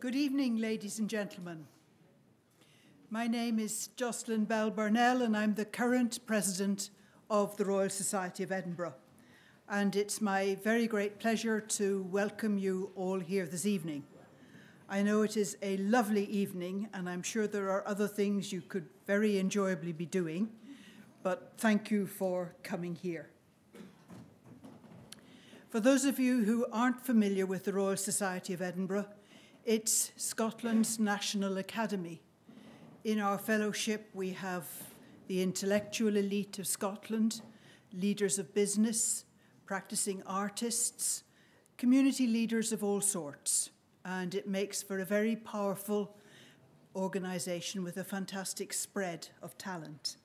Good evening, ladies and gentlemen. My name is Jocelyn Bell Burnell, and I'm the current president of the Royal Society of Edinburgh. And it's my very great pleasure to welcome you all here this evening. I know it is a lovely evening, and I'm sure there are other things you could very enjoyably be doing, but thank you for coming here. For those of you who aren't familiar with the Royal Society of Edinburgh, it's Scotland's National Academy. In our fellowship, we have the intellectual elite of Scotland, leaders of business, practicing artists, community leaders of all sorts. And it makes for a very powerful organisation with a fantastic spread of talent.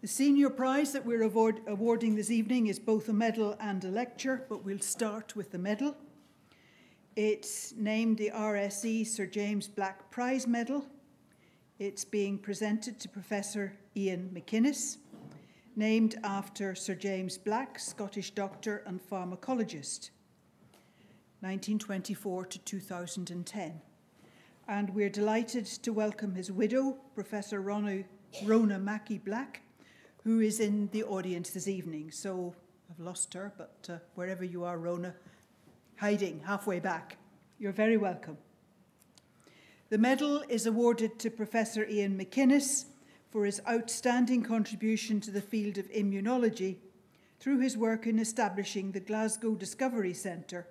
The senior prize that we're awarding this evening is both a medal and a lecture, but we'll start with the medal. It's named the RSE Sir James Black Prize Medal. It's being presented to Professor Iain McInnes, named after Sir James Black, Scottish doctor and pharmacologist, 1924 to 2010. And we're delighted to welcome his widow, Professor Rona Mackie Black, who is in the audience this evening. So I've lost her, but wherever you are, Rona, hiding halfway back. You're very welcome. The medal is awarded to Professor Iain McInnes for his outstanding contribution to the field of immunology through his work in establishing the Glasgow Discovery Centre,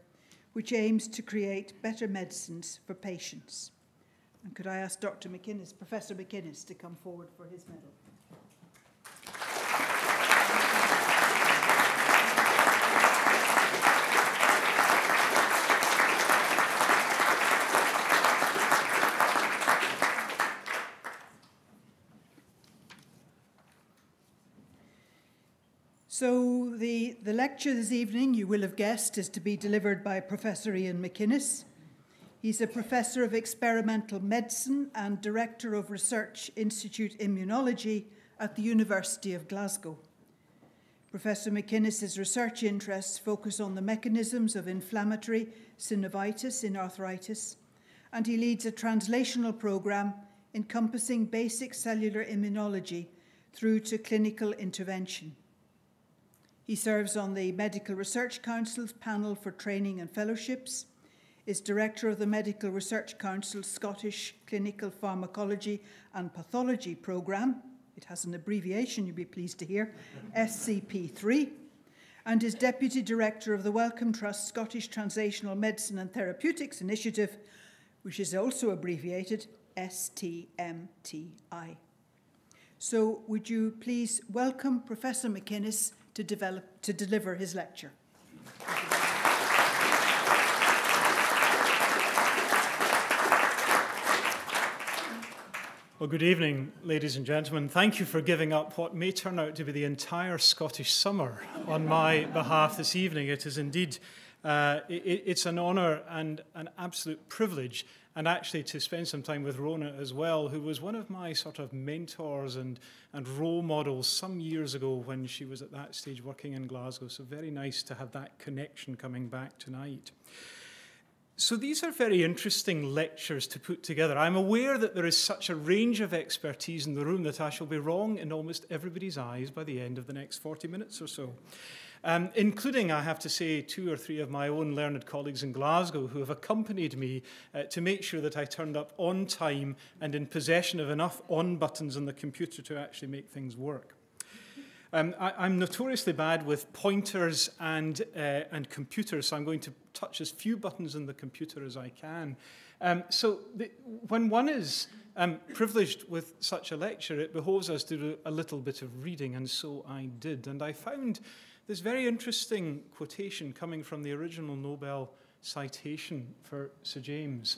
which aims to create better medicines for patients. And could I ask Dr. McInnes, Professor McInnes, to come forward for his medal? So the lecture this evening, you will have guessed, is to be delivered by Professor Iain McInnes. He's a professor of experimental medicine and director of Research Institute Immunology at the University of Glasgow. Professor McInnes' research interests focus on the mechanisms of inflammatory synovitis in arthritis, and he leads a translational program encompassing basic cellular immunology through to clinical intervention. He serves on the Medical Research Council's panel for training and fellowships, is director of the Medical Research Council's Scottish Clinical Pharmacology and Pathology Programme, it has an abbreviation you'll be pleased to hear, SCP-3, and is deputy director of the Wellcome Trust Scottish Translational Medicine and Therapeutics Initiative, which is also abbreviated STMTI. So would you please welcome Professor McInnes to deliver his lecture. Well, good evening, ladies and gentlemen. Thank you for giving up what may turn out to be the entire Scottish summer on my behalf this evening. It is indeed, it's an honour and an absolute privilege, and actually to spend some time with Rona as well, who was one of my sort of mentors and role models some years ago when she was at that stage working in Glasgow. So very nice to have that connection coming back tonight. So these are very interesting lectures to put together. I'm aware that there is such a range of expertise in the room that I shall be wrong in almost everybody's eyes by the end of the next 40 minutes or so. Including, I have to say, 2 or 3 of my own learned colleagues in Glasgow who have accompanied me to make sure that I turned up on time and in possession of enough on buttons on the computer to actually make things work. I'm notoriously bad with pointers and computers, so I'm going to touch as few buttons on the computer as I can. When one is privileged with such a lecture, it behoves us to do a little bit of reading, and so I did. And I found this very interesting quotation coming from the original Nobel citation for Sir James.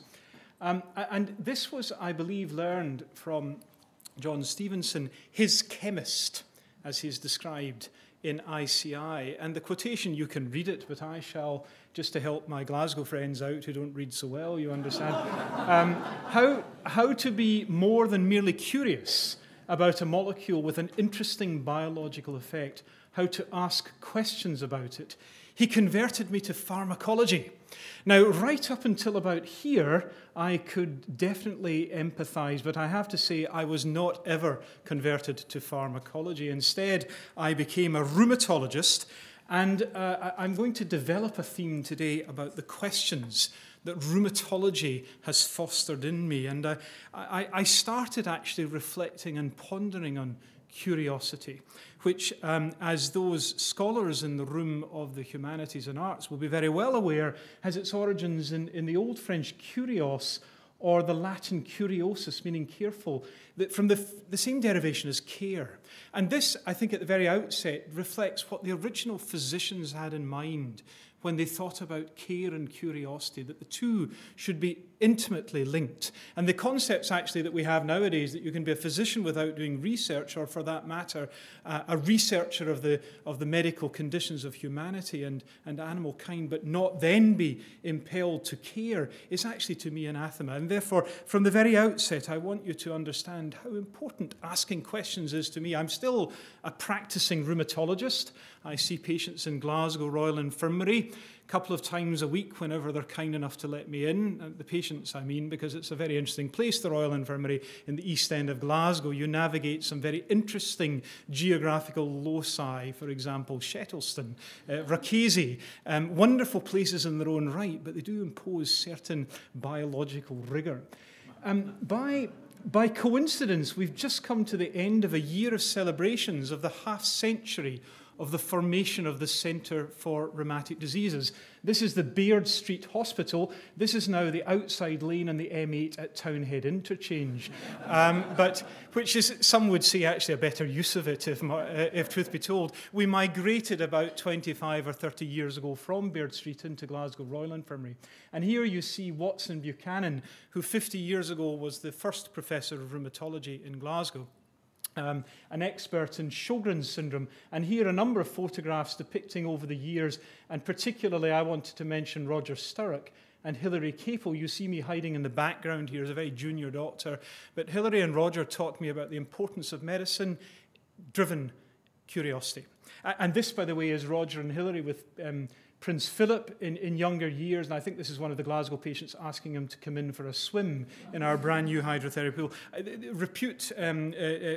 And this was, I believe, learned from John Stevenson, his chemist, as he's described in ICI. And the quotation, you can read it, but I shall, just to help my Glasgow friends out who don't read so well, you understand, how to be more than merely curious about a molecule with an interesting biological effect, how to ask questions about it. He converted me to pharmacology. Now, right up until about here, I could definitely empathize, but I have to say I was not ever converted to pharmacology. Instead, I became a rheumatologist, and I'm going to develop a theme today about the questions that rheumatology has fostered in me. And I started actually reflecting and pondering on curiosity, which, as those scholars in the room of the humanities and arts will be very well aware, has its origins in the Old French curios, or the Latin curiosus, meaning careful, that from the same derivation as care. And this, I think, at the very outset, reflects what the original physicians had in mind when they thought about care and curiosity, that the two should be intimately linked. And the concepts actually that we have nowadays, that you can be a physician without doing research, or for that matter, a researcher of the medical conditions of humanity and animal kind, but not then be impelled to care, is actually to me anathema. And therefore, from the very outset, I want you to understand how important asking questions is to me. I'm still a practicing rheumatologist. I see patients in Glasgow Royal Infirmary a couple of times a week whenever they're kind enough to let me in, the patients I mean, because it's a very interesting place, the Royal Infirmary in the east end of Glasgow. You navigate some very interesting geographical loci, for example, Shettleston, Rakesi, wonderful places in their own right, but they do impose certain biological rigour. By coincidence, we've just come to the end of a year of celebrations of the half-century of the formation of the Centre for Rheumatic Diseases. This is the Baird Street Hospital. This is now the outside lane on the M8 at Townhead Interchange, but which is, some would say, actually a better use of it, if truth be told. We migrated about 25 or 30 years ago from Baird Street into Glasgow Royal Infirmary. And here you see Watson Buchanan, who 50 years ago was the first professor of rheumatology in Glasgow. An expert in Sjogren's syndrome, and here a number of photographs depicting over the years, and particularly I wanted to mention Roger Sturrock and Hilary Capel. You see me hiding in the background here as a very junior doctor, but Hilary and Roger taught me about the importance of medicine-driven curiosity. And this, by the way, is Roger and Hilary with Prince Philip in younger years, and I think this is one of the Glasgow patients asking him to come in for a swim in our brand new hydrotherapy pool. Repute,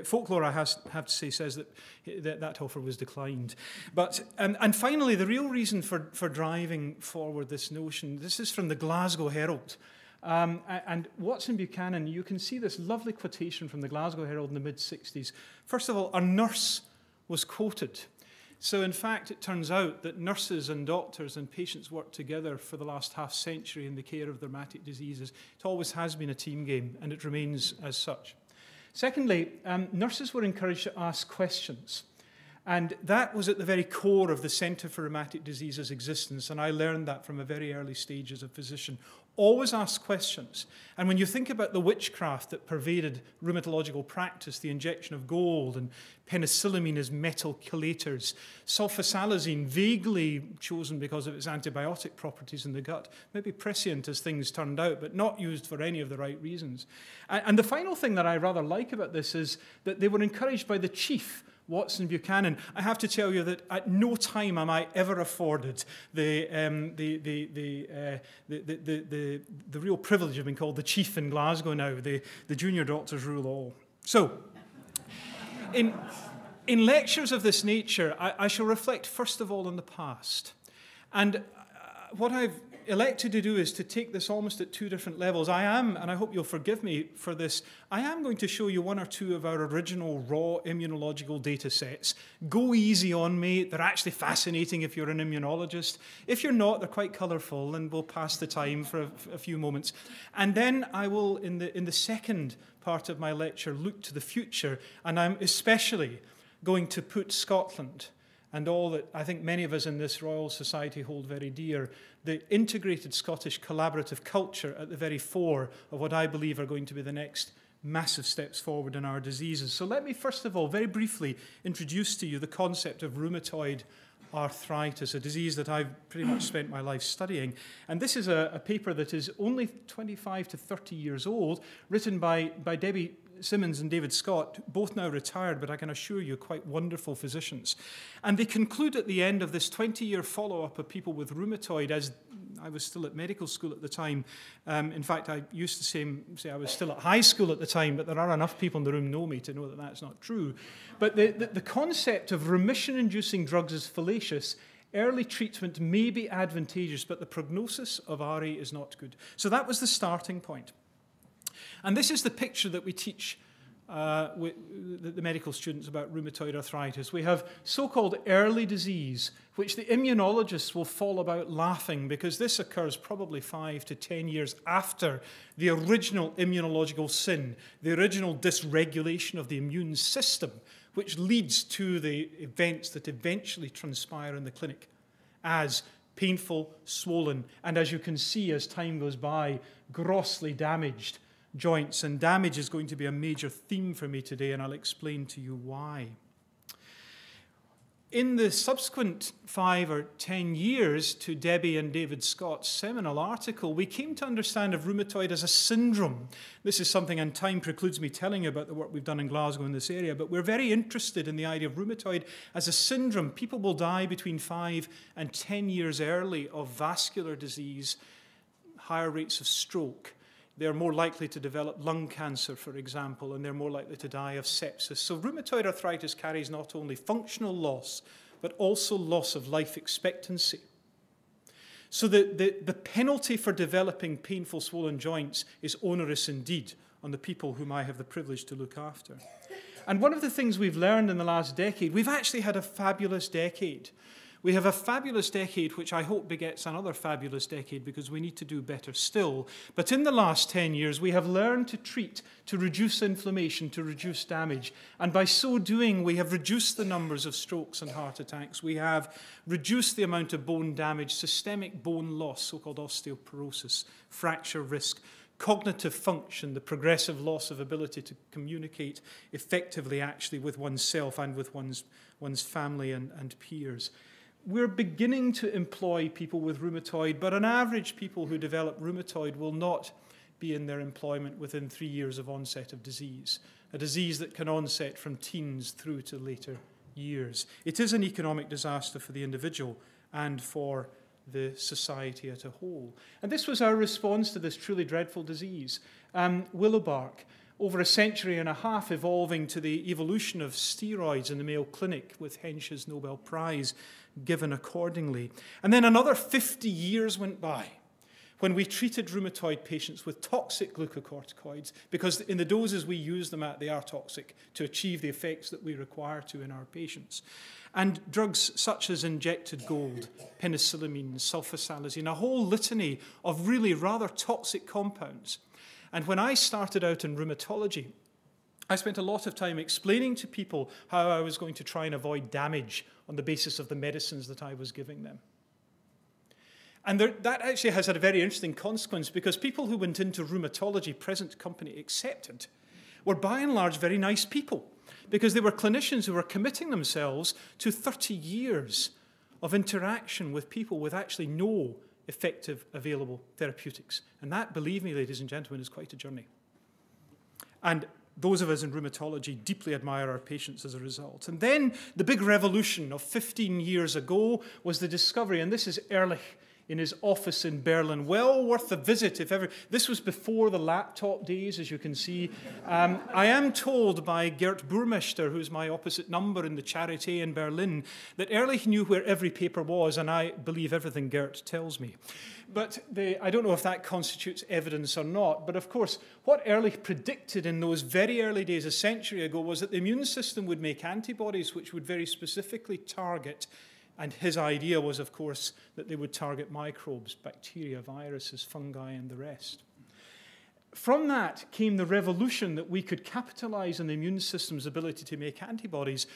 folklore, I have to say, says that offer was declined. But, and finally, the real reason for driving forward this notion, this is from the Glasgow Herald. And Watson Buchanan, you can see this lovely quotation from the Glasgow Herald in the mid-60s. First of all, a nurse was quoted. So, in fact, it turns out that nurses and doctors and patients work together for the last half-century in the care of rheumatic diseases. It always has been a team game, and it remains as such. Secondly, nurses were encouraged to ask questions. And that was at the very core of the Centre for Rheumatic Diseases' existence, and I learned that from a very early stage as a physician. Always ask questions. And when you think about the witchcraft that pervaded rheumatological practice, the injection of gold and penicillamine as metal chelators, sulfasalazine, vaguely chosen because of its antibiotic properties in the gut, maybe prescient as things turned out, but not used for any of the right reasons. And the final thing that I rather like about this is that they were encouraged by the chief, Watson Buchanan. I have to tell you that at no time am I ever afforded the real privilege of being called the chief in Glasgow now. The junior doctors rule all. So, in lectures of this nature, I shall reflect first of all on the past. And what I've elected to do is to take this almost at two different levels. I am, and I hope you'll forgive me for this, I am going to show you one or two of our original raw immunological data sets. Go easy on me. They're actually fascinating if you're an immunologist. If you're not, they're quite colourful, and we'll pass the time for a few moments. And then I will, in the second part of my lecture, look to the future, and I'm especially going to put Scotland and all that I think many of us in this Royal Society hold very dear, the integrated Scottish collaborative culture at the very fore of what I believe are going to be the next massive steps forward in our diseases. So let me first of all, very briefly, introduce to you the concept of rheumatoid arthritis, a disease that I've pretty much spent my life studying. And this is a paper that is only 25 to 30 years old, written by Debbie Simmons and David Scott, both now retired, but I can assure you quite wonderful physicians. And they conclude at the end of this 20-year follow-up of people with rheumatoid, as I was still at medical school at the time. In fact, I used to say I was still at high school at the time, but there are enough people in the room know me to know that that's not true. But the concept of remission-inducing drugs is fallacious. Early treatment may be advantageous, but the prognosis of RA is not good. So that was the starting point. And this is the picture that we teach the medical students about rheumatoid arthritis. We have so-called early disease, which the immunologists will fall about laughing because this occurs probably 5 to 10 years after the original immunological sin, the original dysregulation of the immune system, which leads to the events that eventually transpire in the clinic as painful, swollen, and as you can see as time goes by, grossly damaged joints. And damage is going to be a major theme for me today, and I'll explain to you why. In the subsequent 5 or 10 years to Debbie and David Scott's seminal article, we came to understand of rheumatoid as a syndrome. This is something, and time precludes me telling you about the work we've done in Glasgow in this area, but we're very interested in the idea of rheumatoid as a syndrome. People will die between 5 and 10 years early of vascular disease, higher rates of stroke. They're more likely to develop lung cancer, for example, and they're more likely to die of sepsis. So rheumatoid arthritis carries not only functional loss, but also loss of life expectancy. So the penalty for developing painful, swollen joints is onerous indeed on the people whom I have the privilege to look after. And one of the things we've learned in the last decade, we've actually had a fabulous decade. We have a fabulous decade, which I hope begets another fabulous decade because we need to do better still. But in the last 10 years, we have learned to treat, to reduce inflammation, to reduce damage. And by so doing, we have reduced the numbers of strokes and heart attacks. We have reduced the amount of bone damage, systemic bone loss, so-called osteoporosis, fracture risk, cognitive function, the progressive loss of ability to communicate effectively actually with oneself and with one's family and peers. We're beginning to employ people with rheumatoid, but on average, people who develop rheumatoid will not be in their employment within 3 years of onset of disease, a disease that can onset from teens through to later years. It is an economic disaster for the individual and for the society as a whole. And this was our response to this truly dreadful disease. Willow bark, over a century and a half, evolving to the evolution of steroids in the Mayo Clinic, with Hensch's Nobel Prize given accordingly. And then another 50 years went by when we treated rheumatoid patients with toxic glucocorticoids, because in the doses we use them at, they are toxic to achieve the effects that we require to in our patients. And drugs such as injected gold, penicillamine, sulfasalazine, a whole litany of really rather toxic compounds. And when I started out in rheumatology, I spent a lot of time explaining to people how I was going to try and avoid damage on the basis of the medicines that I was giving them. And that actually has had a very interesting consequence, because people who went into rheumatology, present company accepted, were by and large very nice people, because they were clinicians who were committing themselves to 30 years of interaction with people with actually no effective available therapeutics. And that, believe me, ladies and gentlemen, is quite a journey. And those of us in rheumatology deeply admire our patients as a result. And then the big revolution of 15 years ago was the discovery, and this is Ehrlich in his office in Berlin, well worth a visit if ever. This was before the laptop days, as you can see. I am told by Gert Burmester, who's my opposite number in the Charité in Berlin, that Ehrlich knew where every paper was, and I believe everything Gert tells me. But I don't know if that constitutes evidence or not, but of course, what Ehrlich predicted in those very early days, a century ago, was that the immune system would make antibodies which would very specifically target. And his idea was, of course, that they would target microbes, bacteria, viruses, fungi, and the rest. From that came the revolution that we could capitalize on the immune system's ability to make antibodies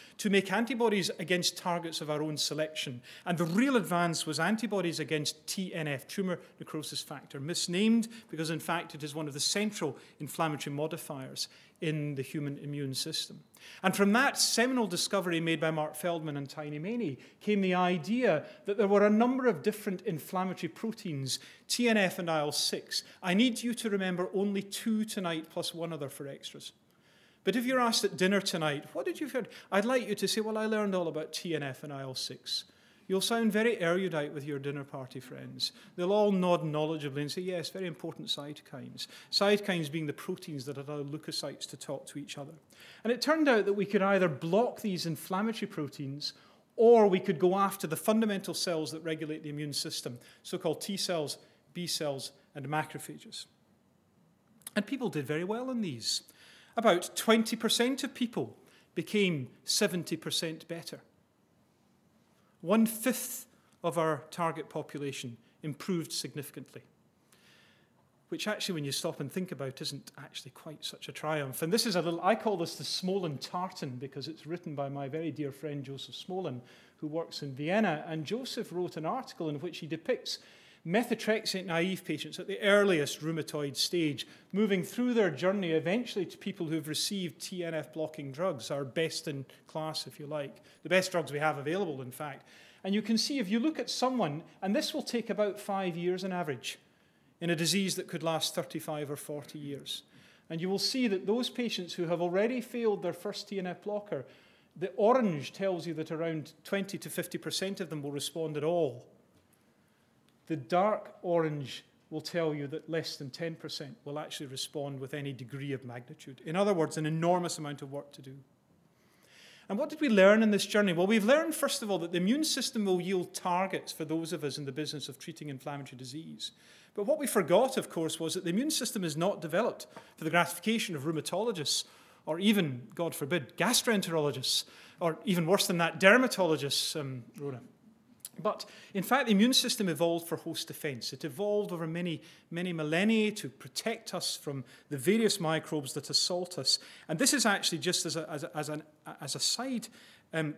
against targets of our own selection. And the real advance was antibodies against TNF, tumor necrosis factor, misnamed because, in fact, it is one of the central inflammatory modifiers in the human immune system. And from that seminal discovery made by Mark Feldman and Tiny Maini came the idea that there were a number of different inflammatory proteins, TNF and IL-6. I need you to remember only two tonight, plus one other for extras. But if you're asked at dinner tonight, what did you learn? I'd like you to say, well, I learned all about TNF and IL-6. You'll sound very erudite with your dinner party friends. They'll all nod knowledgeably and say, yes, very important cytokines. Cytokines being the proteins that allow leukocytes to talk to each other. And it turned out that we could either block these inflammatory proteins or we could go after the fundamental cells that regulate the immune system, so-called T cells, B cells, and macrophages. And people did very well in these. About 20% of people became 70% better. 1/5 of our target population improved significantly, which actually, when you stop and think about, isn't actually quite such a triumph. And this is a little, I call this the Smolin Tartan, because it's written by my very dear friend Joseph Smolin, who works in Vienna. And Joseph wrote an article in which he depicts methotrexate-naive patients at the earliest rheumatoid stage, moving through their journey eventually to people who've received TNF-blocking drugs, our best in class, if you like, the best drugs we have available, in fact. And you can see if you look at someone, and this will take about 5 years on average, in a disease that could last 35 or 40 years. And you will see that those patients who have already failed their first TNF blocker, the orange tells you that around 20 to 50% of them will respond at all. The dark orange will tell you that less than 10% will actually respond with any degree of magnitude. In other words, an enormous amount of work to do. And what did we learn in this journey? Well, we've learned, first of all, that the immune system will yield targets for those of us in the business of treating inflammatory disease. But what we forgot, of course, was that the immune system is not developed for the gratification of rheumatologists or even, God forbid, gastroenterologists, or even worse than that, dermatologists, Rona. But, in fact, the immune system evolved for host defense. It evolved over many, many millennia to protect us from the various microbes that assault us. And this is actually, just as a side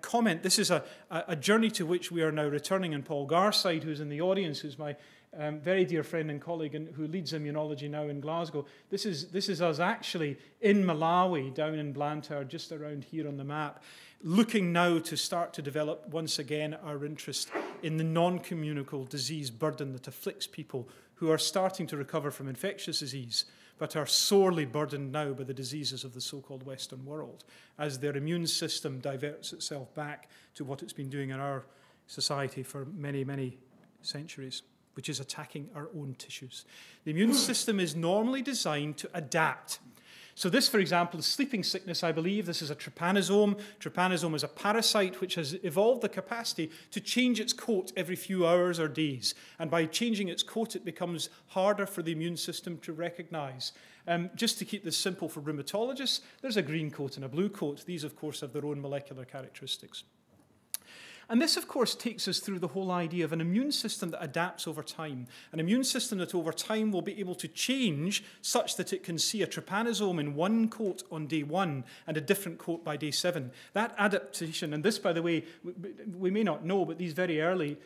comment, this is a journey to which we are now returning. And Paul Garside, who's in the audience, who's my very dear friend and colleague and who leads immunology now in Glasgow. This is us actually in Malawi, down in Blantyre, just around here on the map, looking now to start to develop once again our interest in the non-communicable disease burden that afflicts people who are starting to recover from infectious disease but are sorely burdened now by the diseases of the so-called Western world as their immune system diverts itself back to what it's been doing in our society for many, many centuries, which is attacking our own tissues. The immune system is normally designed to adapt. So this, for example, is sleeping sickness, I believe. This is a trypanosome. Trypanosome is a parasite which has evolved the capacity to change its coat every few hours or days. And by changing its coat, it becomes harder for the immune system to recognize. Just to keep this simple for rheumatologists, there's a green coat and a blue coat. These, of course, have their own molecular characteristics. And this, of course, takes us through the whole idea of an immune system that adapts over time, an immune system that over time will be able to change such that it can see a trypanosome in one coat on day 1 and a different coat by day 7. That adaptation, and this, by the way, we may not know, but these very early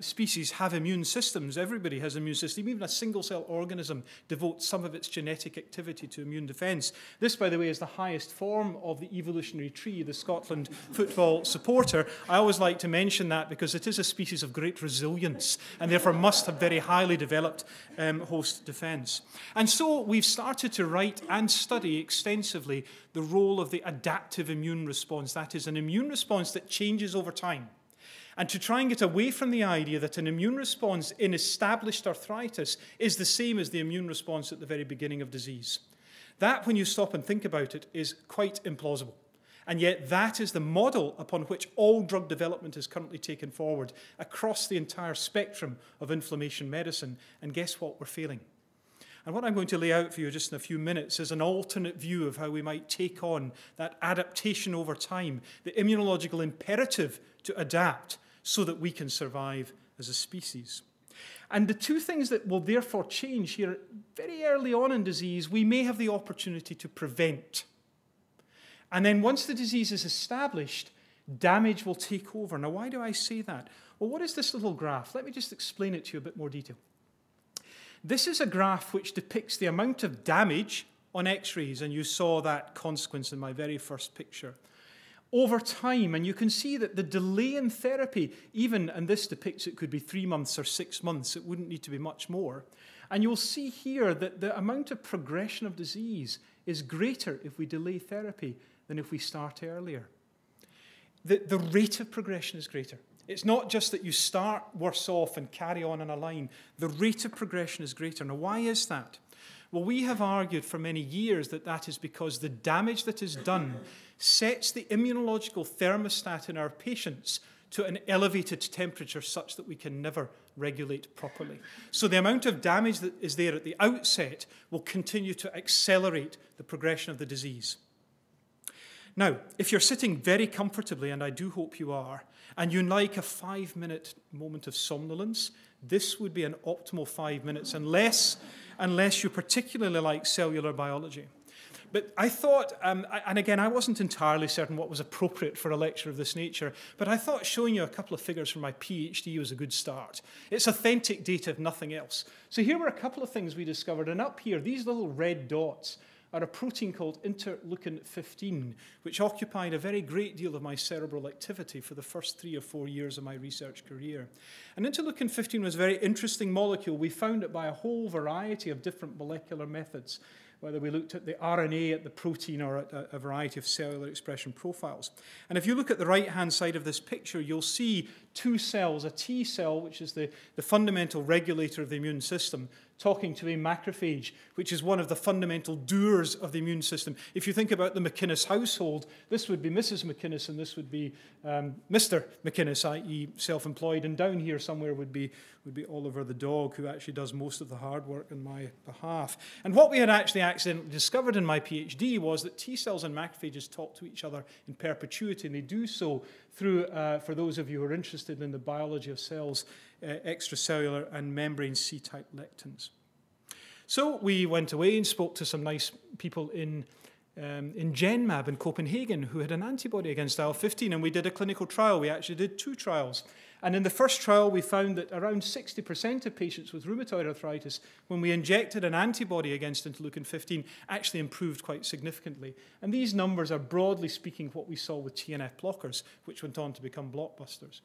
species have immune systems. Everybody has an immune system. Even a single-cell organism devotes some of its genetic activity to immune defense. This, by the way, is the highest form of the evolutionary tree, the Scotland football supporter. I always like to mention that because it is a species of great resilience and therefore must have very highly developed host defense. And so we've started to write and study extensively the role of the adaptive immune response. That is an immune response that changes over time. And to try and get away from the idea that an immune response in established arthritis is the same as the immune response at the very beginning of disease. That, when you stop and think about it, is quite implausible. And yet that is the model upon which all drug development is currently taken forward across the entire spectrum of inflammation medicine. And guess what? We're failing. And what I'm going to lay out for you just in a few minutes is an alternate view of how we might take on that adaptation over time, the immunological imperative to adapt so that we can survive as a species. And the two things that will therefore change here very early on in disease, we may have the opportunity to prevent. And then once the disease is established, damage will take over. Now, why do I say that? Well, what is this little graph? Let me just explain it to you in a bit more detail. This is a graph which depicts the amount of damage on x-rays, and you saw that consequence in my very first picture, over time. And you can see that the delay in therapy, even, and this depicts it could be 3 months or 6 months, it wouldn't need to be much more. And you'll see here that the amount of progression of disease is greater if we delay therapy than if we start earlier. The rate of progression is greater. It's not just that you start worse off and carry on a line. The rate of progression is greater. Now, why is that? Well, we have argued for many years that that is because the damage that is done sets the immunological thermostat in our patients to an elevated temperature such that we can never regulate properly. So the amount of damage that is there at the outset will continue to accelerate the progression of the disease. Now, if you're sitting very comfortably, and I do hope you are, and you like a 5-minute moment of somnolence, this would be an optimal 5 minutes, unless you particularly like cellular biology. But I thought, and again, I wasn't entirely certain what was appropriate for a lecture of this nature, but I thought showing you a couple of figures from my PhD was a good start. It's authentic data, if nothing else. So here were a couple of things we discovered, and up here, these little red dots are a protein called interleukin-15, which occupied a very great deal of my cerebral activity for the first 3 or 4 years of my research career. And interleukin-15 was a very interesting molecule. We found it by a whole variety of different molecular methods, whether we looked at the RNA, at the protein, or at a variety of cellular expression profiles. And if you look at the right-hand side of this picture, you'll see 2 cells, a T cell, which is the fundamental regulator of the immune system, talking to a macrophage, which is one of the fundamental doers of the immune system. If you think about the McInnes household, this would be Mrs. McInnes, and this would be Mr. McInnes, i.e. self-employed, and down here somewhere would be Oliver the dog, who actually does most of the hard work on my behalf. And what we had actually accidentally discovered in my PhD was that T cells and macrophages talk to each other in perpetuity, and they do so through, for those of you who are interested in the biology of cells, extracellular and membrane C-type lectins. So we went away and spoke to some nice people in Genmab in Copenhagen who had an antibody against IL-15, and we did a clinical trial. We actually did 2 trials. And in the first trial, we found that around 60% of patients with rheumatoid arthritis, when we injected an antibody against interleukin-15, actually improved quite significantly. And these numbers are, broadly speaking, what we saw with TNF blockers, which went on to become blockbusters.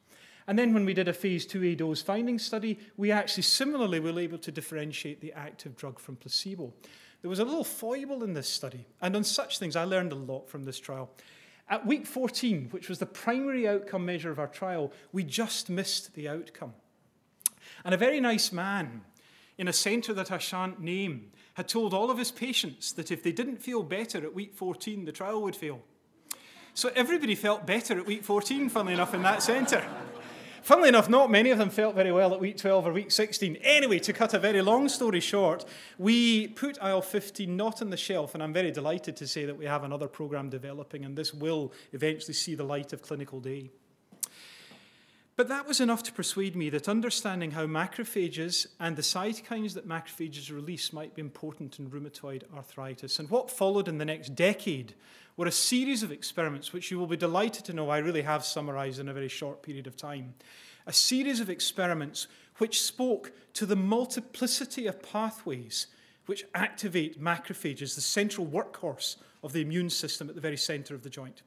And then when we did a phase 2A dose-finding study, we actually similarly were able to differentiate the active drug from placebo. There was a little foible in this study, and on such things, I learned a lot from this trial. At week 14, which was the primary outcome measure of our trial, we just missed the outcome. And a very nice man in a centre that I shan't name had told all of his patients that if they didn't feel better at week 14, the trial would fail. So everybody felt better at week 14, funnily enough, in that centre. Funnily enough, not many of them felt very well at week 12 or week 16. Anyway, to cut a very long story short, we put IL-15 not on the shelf, and I'm very delighted to say that we have another program developing, and this will eventually see the light of clinical day. But that was enough to persuade me that understanding how macrophages and the cytokines that macrophages release might be important in rheumatoid arthritis. And what followed in the next decade were a series of experiments, which you will be delighted to know I really have summarized in a very short period of time. A series of experiments which spoke to the multiplicity of pathways which activate macrophages, the central workhorse of the immune system at the very center of the joint.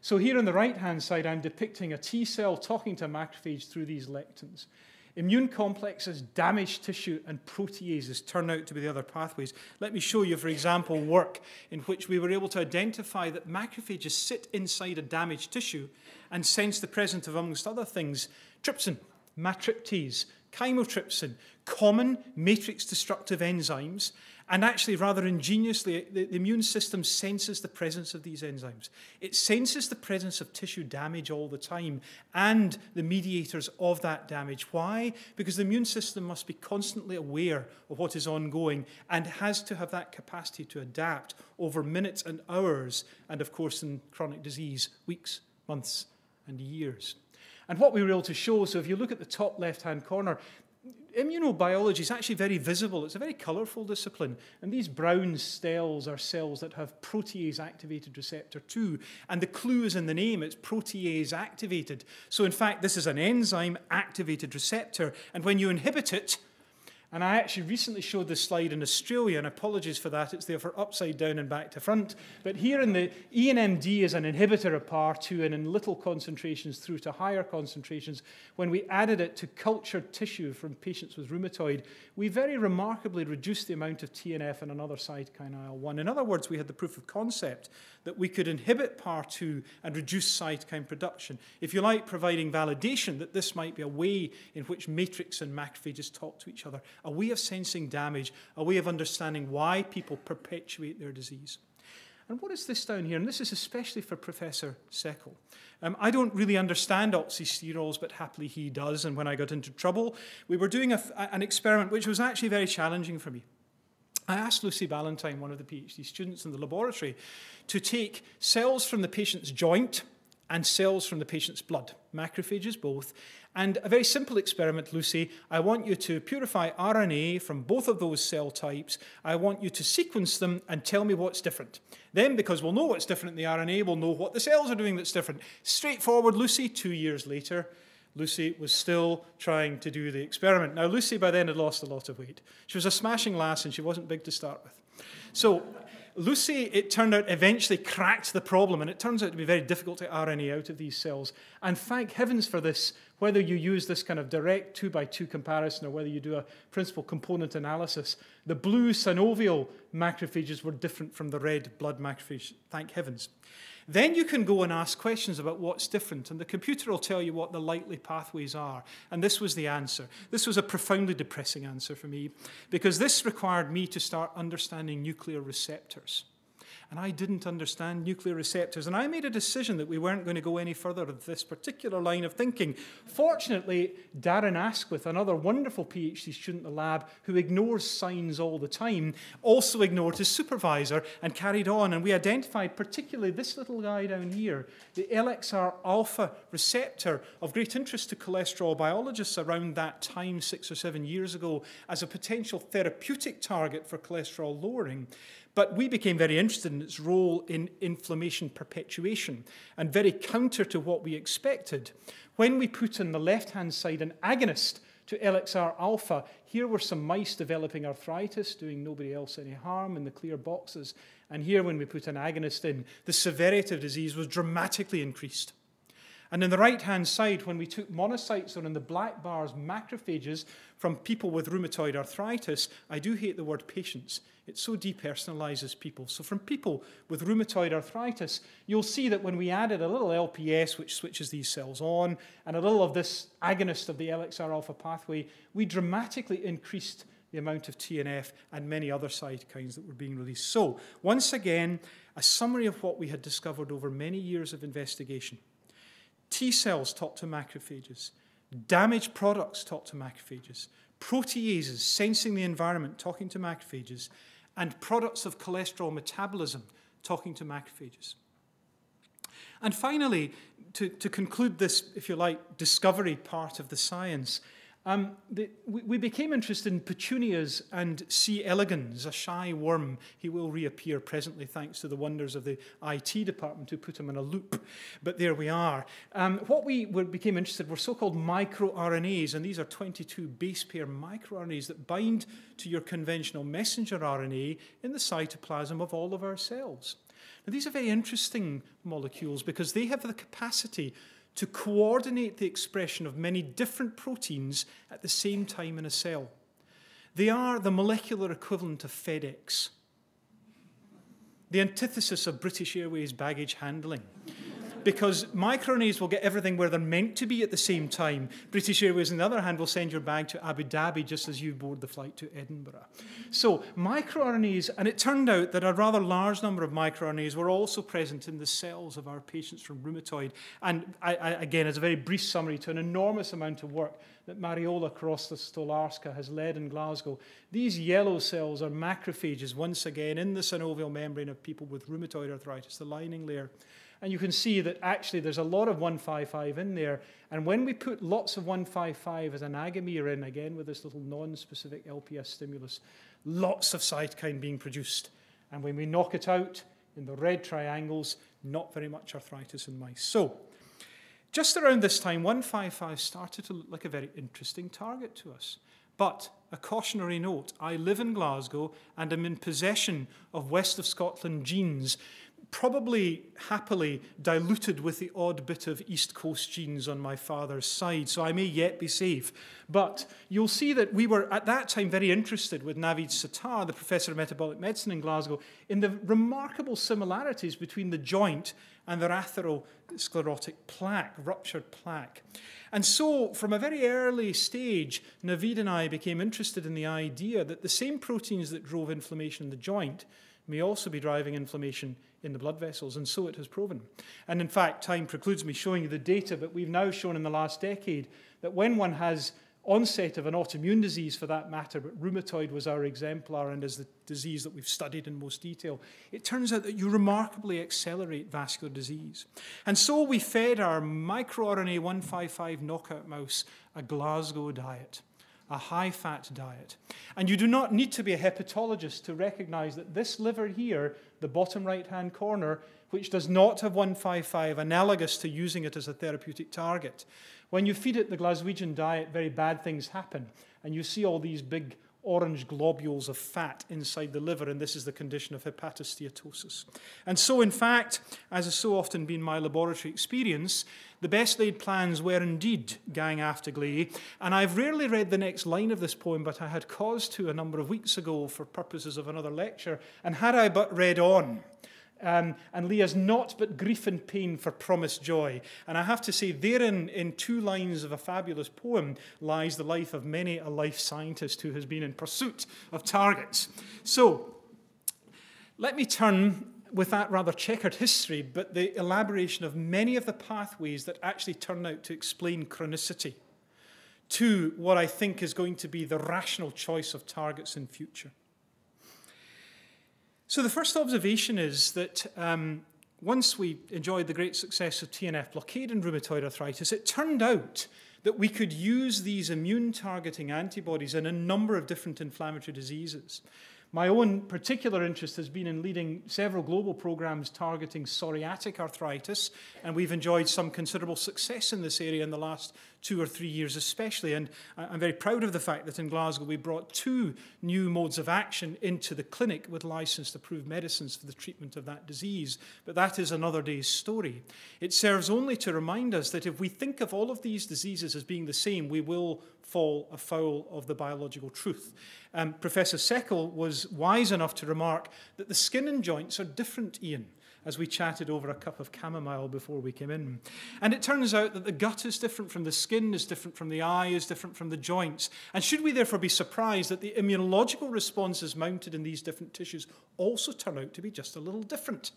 So here on the right-hand side, I'm depicting a T cell talking to a macrophage through these lectins. Immune complexes, damaged tissue, and proteases turn out to be the other pathways. Let me show you, for example, work in which we were able to identify that macrophages sit inside a damaged tissue and sense the presence of, amongst other things, trypsin, matriptase, chymotrypsin, common matrix-destructive enzymes, and actually, rather ingeniously, the immune system senses the presence of these enzymes. It senses the presence of tissue damage all the time and the mediators of that damage. Why? Because the immune system must be constantly aware of what is ongoing and has to have that capacity to adapt over minutes and hours, and of course, in chronic disease, weeks, months, and years. And what we were able to show, so if you look at the top left-hand corner, immunobiology is actually very visible. It's a very colourful discipline. And these brown cells are cells that have protease-activated receptor 2. And the clue is in the name. It's protease-activated. So, in fact, this is an enzyme-activated receptor. And when you inhibit it, And I actually recently showed this slide in Australia, and apologies for that, it's therefore upside down and back to front. But here in the ENMD is an inhibitor of PAR2, and in little concentrations through to higher concentrations, when we added it to cultured tissue from patients with rheumatoid, we very remarkably reduced the amount of TNF and another cytokine IL-1. In other words, we had the proof of concept that we could inhibit PAR2 and reduce cytokine production, if you like, providing validation that this might be a way in which matrix and macrophages talk to each other. A way of sensing damage, a way of understanding why people perpetuate their disease. And what is this down here? And this is especially for Professor Seckel. I don't really understand oxysterols, but happily he does. And when I got into trouble, we were doing an experiment which was actually very challenging for me. I asked Lucy Ballantyne, one of the PhD students in the laboratory, to take cells from the patient's joint and cells from the patient's blood, macrophages both. And a very simple experiment, Lucy, I want you to purify RNA from both of those cell types. I want you to sequence them and tell me what's different. Then, because we'll know what's different in the RNA, we'll know what the cells are doing that's different. Straightforward, Lucy. 2 years later, Lucy was still trying to do the experiment. Now, Lucy by then had lost a lot of weight. She was a smashing lass and she wasn't big to start with. So Lucy, it turned out, eventually cracked the problem, and it turns out to be very difficult to RNA out of these cells. And thank heavens for this, whether you use this kind of direct 2-by-2 comparison or whether you do a principal component analysis, the blue synovial macrophages were different from the red blood macrophages, thank heavens. Then you can go and ask questions about what's different, and the computer will tell you what the likely pathways are. And this was the answer. This was a profoundly depressing answer for me, because this required me to start understanding nuclear receptors. And I didn't understand nuclear receptors. And I made a decision that we weren't going to go any further with this particular line of thinking. Fortunately, Darren Asquith, another wonderful PhD student in the lab who ignores signs all the time, also ignored his supervisor and carried on. And we identified particularly this little guy down here, the LXR-alpha receptor of great interest to cholesterol biologists around that time, 6 or 7 years ago, as a potential therapeutic target for cholesterol lowering. But we became very interested in its role in inflammation perpetuation, and very counter to what we expected. When we put on the left-hand side an agonist to LXR-alpha, here were some mice developing arthritis, doing nobody else any harm in the clear boxes. And here, when we put an agonist in, the severity of disease was dramatically increased. And on the right-hand side, when we took monocytes, or in the black bars, macrophages from people with rheumatoid arthritis, I do hate the word patients. It so depersonalizes people. So from people with rheumatoid arthritis, you'll see that when we added a little LPS, which switches these cells on, and a little of this agonist of the LXR-alpha pathway, we dramatically increased the amount of TNF and many other cytokines that were being released. So once again, a summary of what we had discovered over many years of investigation. T cells talk to macrophages. Damaged products talk to macrophages. Proteases, sensing the environment, talking to macrophages. And products of cholesterol metabolism talking to macrophages. And finally, to conclude this, if you like, discovery part of the science, we became interested in petunias and C. elegans, a shy worm. He will reappear presently thanks to the wonders of the IT department who put him in a loop. But there we are. What we became interested in were so-called microRNAs, and these are 22 base pair microRNAs that bind to your conventional messenger RNA in the cytoplasm of all of our cells. Now, these are very interesting molecules because they have the capacity to coordinate the expression of many different proteins at the same time in a cell. They are the molecular equivalent of FedEx, the antithesis of British Airways baggage handling. Because microRNAs will get everything where they're meant to be at the same time. British Airways, on the other hand, will send your bag to Abu Dhabi just as you board the flight to Edinburgh. So microRNAs, and it turned out that a rather large number of microRNAs were also present in the cells of our patients from rheumatoid. And again, as a very brief summary, to an enormous amount of work that Mariola Krostas-Stolarska has led in Glasgow. These yellow cells are macrophages, once again, in the synovial membrane of people with rheumatoid arthritis, the lining layer. And you can see that actually there's a lot of 155 in there. And when we put lots of 155 as an agomere in, again with this little non-specific LPS stimulus, lots of cytokine being produced. And when we knock it out in the red triangles, not very much arthritis in mice. So just around this time, 155 started to look like a very interesting target to us. But a cautionary note. I live in Glasgow and am in possession of West of Scotland genes, probably happily diluted with the odd bit of East Coast genes on my father's side, so I may yet be safe. But you'll see that we were at that time very interested with Naveed Sattar, the Professor of Metabolic Medicine in Glasgow, in the remarkable similarities between the joint and the atherosclerotic plaque, ruptured plaque. And so, from a very early stage, Naveed and I became interested in the idea that the same proteins that drove inflammation in the joint may also be driving inflammation in the blood vessels, and so it has proven. And in fact, time precludes me showing you the data, but we've now shown in the last decade that when one has onset of an autoimmune disease, for that matter, but rheumatoid was our exemplar and is the disease that we've studied in most detail, it turns out that you remarkably accelerate vascular disease. And so we fed our microRNA 155 knockout mouse a Glasgow diet, a high-fat diet. And you do not need to be a hepatologist to recognize that this liver here, the bottom right-hand corner, which does not have 155, analogous to using it as a therapeutic target. When you feed it the Glaswegian diet, very bad things happen. And you see all these big orange globules of fat inside the liver, and this is the condition of hepatosteatosis. And so, in fact, as has so often been my laboratory experience, the best laid plans were indeed gang after glee, and I've rarely read the next line of this poem, but I had cause to a number of weeks ago for purposes of another lecture, and had I but read on. And Leah's naught but grief and pain for promised joy. And I have to say, therein, in two lines of a fabulous poem, lies the life of many a life scientist who has been in pursuit of targets. So, let me turn, with that rather checkered history, but the elaboration of many of the pathways that actually turn out to explain chronicity, to what I think is going to be the rational choice of targets in future. So the first observation is that once we enjoyed the great success of TNF blockade in rheumatoid arthritis, it turned out that we could use these immune-targeting antibodies in a number of different inflammatory diseases. My own particular interest has been in leading several global programs targeting psoriatic arthritis, and we've enjoyed some considerable success in this area in the last 2 or 3 years especially, and I'm very proud of the fact that in Glasgow we brought 2 new modes of action into the clinic with licensed approved medicines for the treatment of that disease, but that is another day's story. It serves only to remind us that if we think of all of these diseases as being the same, we will fall afoul of the biological truth. Professor Seckel was wise enough to remark that the skin and joints are different, Iain, as we chatted over a cup of chamomile before we came in. And it turns out that the gut is different from the skin, is different from the eye, is different from the joints. And should we therefore be surprised that the immunological responses mounted in these different tissues also turn out to be just a little different?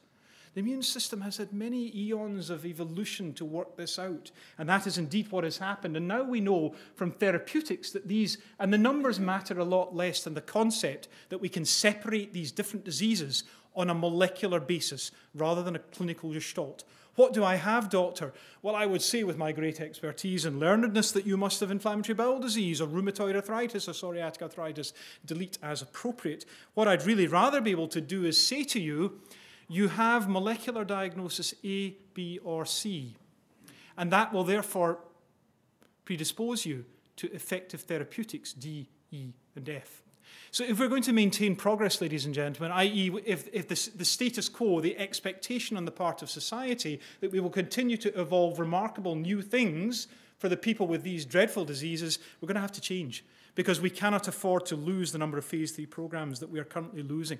The immune system has had many eons of evolution to work this out, and that is indeed what has happened. And now we know from therapeutics that these, and the numbers matter a lot less than the concept that we can separate these different diseases on a molecular basis rather than a clinical gestalt. What do I have, doctor? Well, I would say with my great expertise and learnedness that you must have inflammatory bowel disease or rheumatoid arthritis or psoriatic arthritis. Delete as appropriate. What I'd really rather be able to do is say to you, you have molecular diagnosis A, B, or C, and that will therefore predispose you to effective therapeutics D, E, and F. So if we're going to maintain progress, ladies and gentlemen, i.e. if the status quo, the expectation on the part of society that we will continue to evolve remarkable new things for the people with these dreadful diseases, we're going to have to change, because we cannot afford to lose the number of Phase 3 programs that we are currently losing.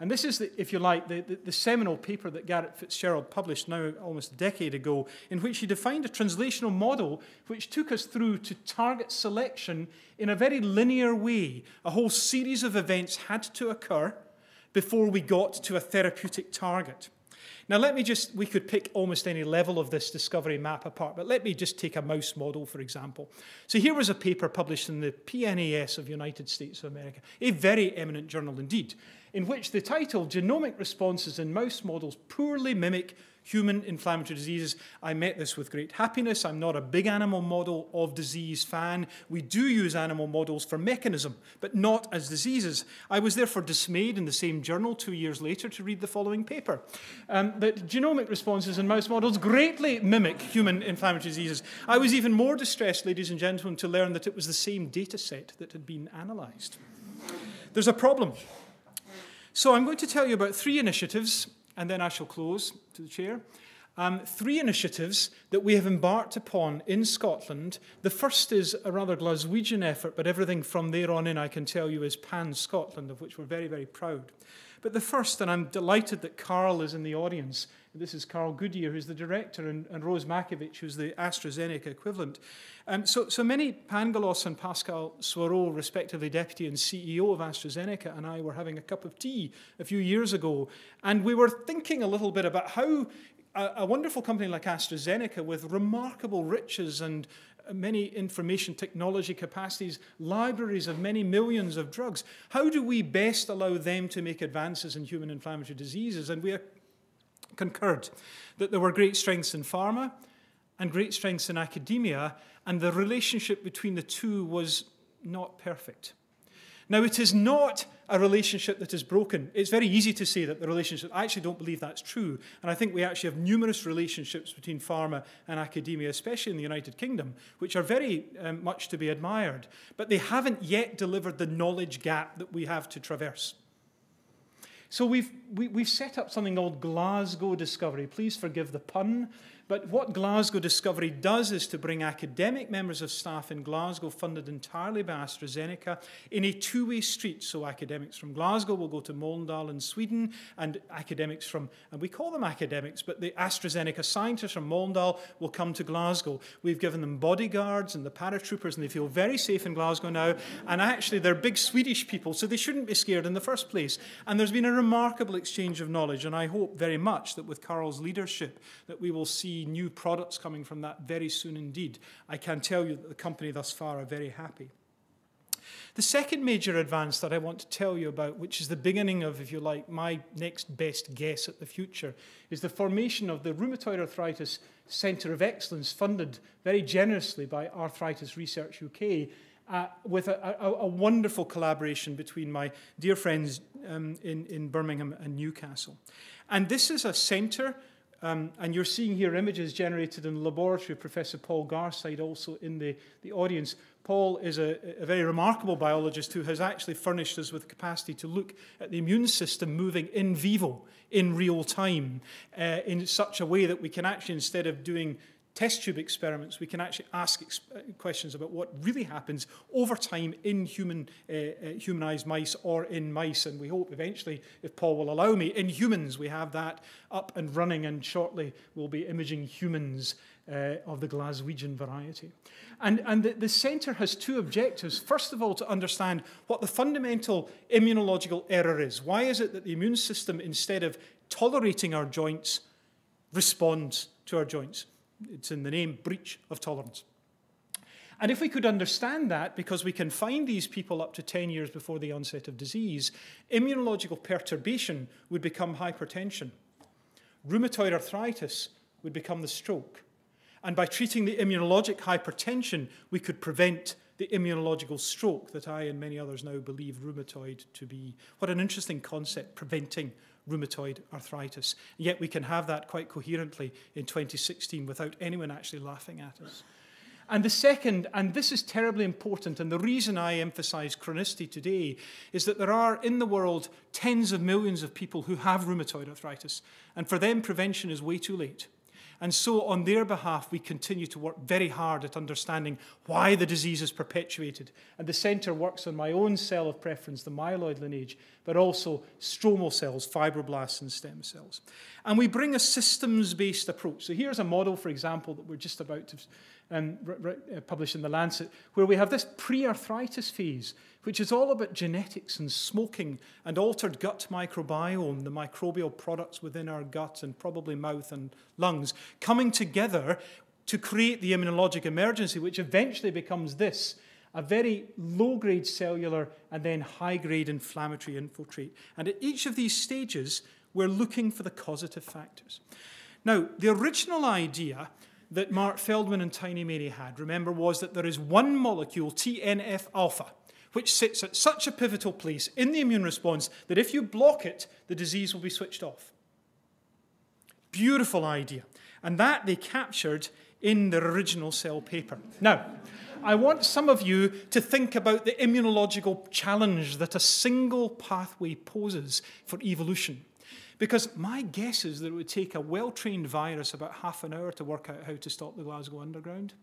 And this is, if you like, the seminal paper that Garrett Fitzgerald published now almost a decade ago, in which he defined a translational model which took us through to target selection in a very linear way. A whole series of events had to occur before we got to a therapeutic target. Now, let me just, we could pick almost any level of this discovery map apart, but let me just take a mouse model, for example. So here was a paper published in the PNAS of the United States of America, a very eminent journal indeed, in which the title, Genomic Responses in Mouse Models Poorly Mimic human inflammatory diseases. I met this with great happiness. I'm not a big animal model of disease fan. We do use animal models for mechanism, but not as diseases. I was therefore dismayed in the same journal 2 years later to read the following paper, that genomic responses in mouse models greatly mimic human inflammatory diseases. I was even more distressed, ladies and gentlemen, to learn that it was the same data set that had been analysed. There's a problem. So I'm going to tell you about three initiatives, and then I shall close to the chair. Three initiatives that we have embarked upon in Scotland. The first is a rather Glaswegian effort, but everything from there on in, I can tell you, is pan-Scotland, of which we're very, very proud. But the first, and I'm delighted that Carl is in the audience, this is Carl Goodyear, who's the director, and Rose Makiewicz, who's the AstraZeneca equivalent. So Mini Pangalos and Pascal Soireau, respectively Deputy and CEO of AstraZeneca, and I were having a cup of tea a few years ago, and we were thinking a little bit about how a wonderful company like AstraZeneca, with remarkable riches and many information technology capacities, libraries of many millions of drugs, how do we best allow them to make advances in human inflammatory diseases? And we concurred that there were great strengths in pharma and great strengths in academia, and the relationship between the two was not perfect. Now, it is not a relationship that is broken. It's very easy to say that the relationship, I actually don't believe that's true, and I think we actually have numerous relationships between pharma and academia, especially in the United Kingdom, which are very much to be admired, but they haven't yet delivered the knowledge gap that we have to traverse. So we've set up something called Glasgow Discovery. Please forgive the pun, but what Glasgow Discovery does is to bring academic members of staff in Glasgow, funded entirely by AstraZeneca, in a two-way street. So academics from Glasgow will go to Mölndal in Sweden, and academics from, and we call them academics, but the AstraZeneca scientists from Mölndal will come to Glasgow. We've given them bodyguards and the paratroopers, and they feel very safe in Glasgow now. And actually, they're big Swedish people, so they shouldn't be scared in the first place. And there's been a remarkable exchange of knowledge, and I hope very much that with Carl's leadership that we will see new products coming from that very soon indeed. I can tell you that the company thus far are very happy. The second major advance that I want to tell you about, which is the beginning of, if you like, my next best guess at the future, is the formation of the Rheumatoid Arthritis Centre of Excellence, funded very generously by Arthritis Research UK, with a wonderful collaboration between my dear friends in Birmingham and Newcastle. And this is a centre. And you're seeing here images generated in the laboratory. Professor Paul Garside also in the audience. Paul is a very remarkable biologist who has actually furnished us with the capacity to look at the immune system moving in vivo, in real time, in such a way that we can actually, instead of doing test tube experiments, we can actually ask questions about what really happens over time in humanized mice or in mice. And we hope eventually, if Paul will allow me, in humans we have that up and running, and shortly we'll be imaging humans of the Glaswegian variety. And the centre has two objectives. First of all, to understand what the fundamental immunological error is. Why is it that the immune system, instead of tolerating our joints, responds to our joints? It's in the name, breach of tolerance. And if we could understand that, because we can find these people up to 10 years before the onset of disease, immunological perturbation would become hypertension. Rheumatoid arthritis would become the stroke. And by treating the immunologic hypertension, we could prevent the immunological stroke that I and many others now believe rheumatoid to be. What an interesting concept, preventing rheumatoid arthritis. And yet we can have that quite coherently in 2016 without anyone actually laughing at us. And the second, and this is terribly important, and the reason I emphasize chronicity today, is that there are in the world tens of millions of people who have rheumatoid arthritis, and for them prevention is way too late. And so on their behalf, we continue to work very hard at understanding why the disease is perpetuated. And the centre works on my own cell of preference, the myeloid lineage, but also stromal cells, fibroblasts and stem cells. And we bring a systems-based approach. So here's a model, for example, that we're just about to publish in The Lancet, where we have this pre-arthritis phase, which is all about genetics and smoking and altered gut microbiome, the microbial products within our gut and probably mouth and lungs, coming together to create the immunologic emergency, which eventually becomes this, a very low-grade cellular and then high-grade inflammatory infiltrate. And at each of these stages, we're looking for the causative factors. Now, the original idea that Mark Feldman and Tiny Maini had, remember, was that there is one molecule, TNF-alpha, which sits at such a pivotal place in the immune response that if you block it, the disease will be switched off. Beautiful idea. And that they captured in their original Cell paper. Now, I want some of you to think about the immunological challenge that a single pathway poses for evolution. Because my guess is that it would take a well-trained virus about half an hour to work out how to stop the Glasgow Underground.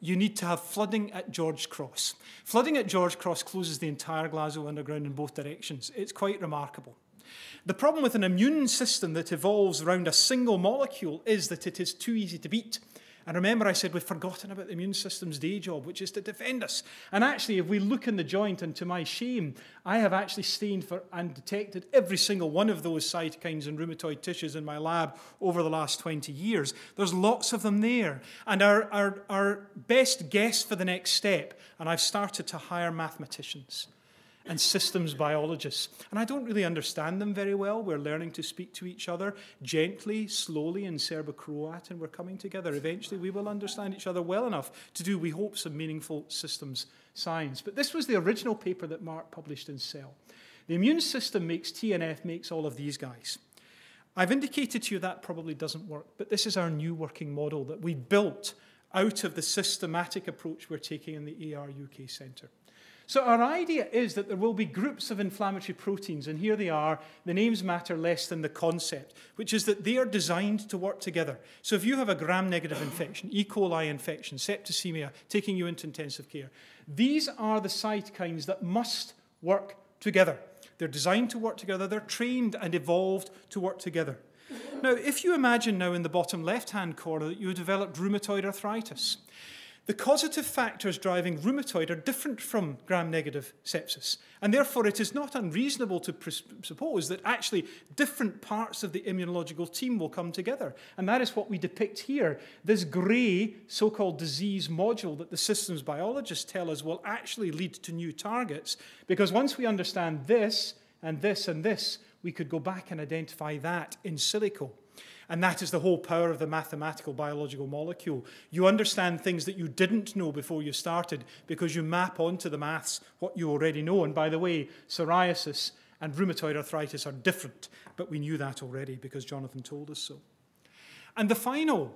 You need to have flooding at George Cross. Flooding at George Cross closes the entire Glasgow Underground in both directions. It's quite remarkable. The problem with an immune system that evolves around a single molecule is that it is too easy to beat. And remember, I said we've forgotten about the immune system's day job, which is to defend us. And actually, if we look in the joint, and to my shame, I have actually stained for and detected every single one of those cytokines and rheumatoid tissues in my lab over the last 20 years. There's lots of them there. And our best guess for the next step, and I've started to hire mathematicians and systems biologists. And I don't really understand them very well. We're learning to speak to each other gently, slowly, in Serbo-Croat, and we're coming together. Eventually, we will understand each other well enough to do, we hope, some meaningful systems science. But this was the original paper that Mark published in Cell. The immune system makes TNF, makes all of these guys. I've indicated to you that probably doesn't work, but this is our new working model that we built out of the systematic approach we're taking in the AR UK Centre. So our idea is that there will be groups of inflammatory proteins, and here they are. The names matter less than the concept, which is that they are designed to work together. So if you have a gram-negative infection, E. coli infection, septicemia, taking you into intensive care, these are the cytokines that must work together. They're designed to work together. They're trained and evolved to work together. Now, if you imagine now in the bottom left-hand corner that you have developed rheumatoid arthritis, the causative factors driving rheumatoid are different from gram-negative sepsis, and therefore it is not unreasonable to suppose that actually different parts of the immunological team will come together, and that is what we depict here. This grey so-called disease module that the systems biologists tell us will actually lead to new targets, because once we understand this and this and this, we could go back and identify that in silico. And that is the whole power of the mathematical biological molecule. You understand things that you didn't know before you started because you map onto the maths what you already know. And by the way, psoriasis and rheumatoid arthritis are different, but we knew that already because Jonathan told us so. And the final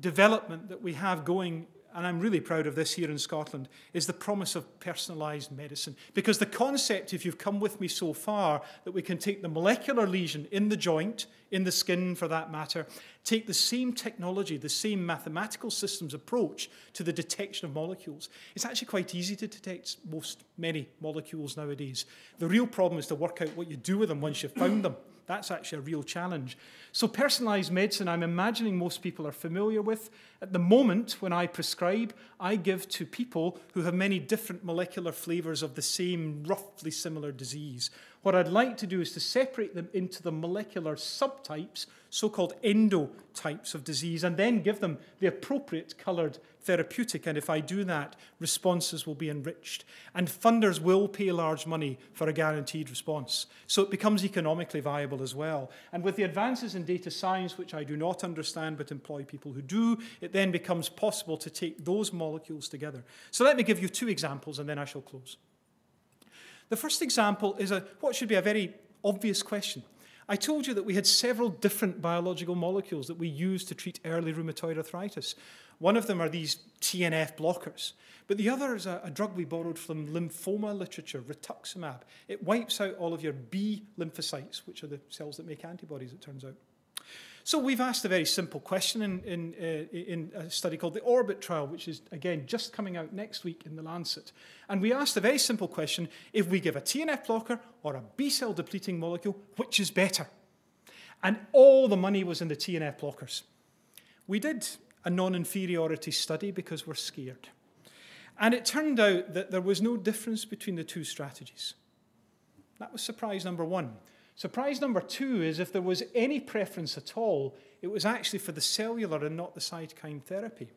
development that we have going, and I'm really proud of this here in Scotland, is the promise of personalised medicine. Because the concept, if you've come with me so far, that we can take the molecular lesion in the joint, in the skin for that matter, take the same technology, the same mathematical systems approach to the detection of molecules. It's actually quite easy to detect many molecules nowadays. The real problem is to work out what you do with them once you've found them. That's actually a real challenge. So personalised medicine, I'm imagining most people are familiar with. At the moment, when I prescribe, I give to people who have many different molecular flavours of the same roughly similar disease. What I'd like to do is to separate them into the molecular subtypes, so-called endotypes of disease, and then give them the appropriate coloured therapeutic. And if I do that, responses will be enriched. And funders will pay large money for a guaranteed response. So it becomes economically viable as well. And with the advances in data science, which I do not understand but employ people who do, it then becomes possible to take those molecules together. So let me give you two examples, and then I shall close. The first example is what should be a very obvious question. I told you that we had several different biological molecules that we use to treat early rheumatoid arthritis. One of them are these TNF blockers, but the other is a drug we borrowed from lymphoma literature, rituximab. It wipes out all of your B lymphocytes, which are the cells that make antibodies, it turns out. So we've asked a very simple question in a study called the Orbit trial, which is, again, just coming out next week in The Lancet. And we asked a very simple question: if we give a TNF blocker or a B-cell depleting molecule, which is better? And all the money was in the TNF blockers. We did a non-inferiority study because we're scared. And it turned out that there was no difference between the two strategies. That was surprise number one. Surprise number two is if there was any preference at all, it was actually for the cellular and not the cytokine therapy.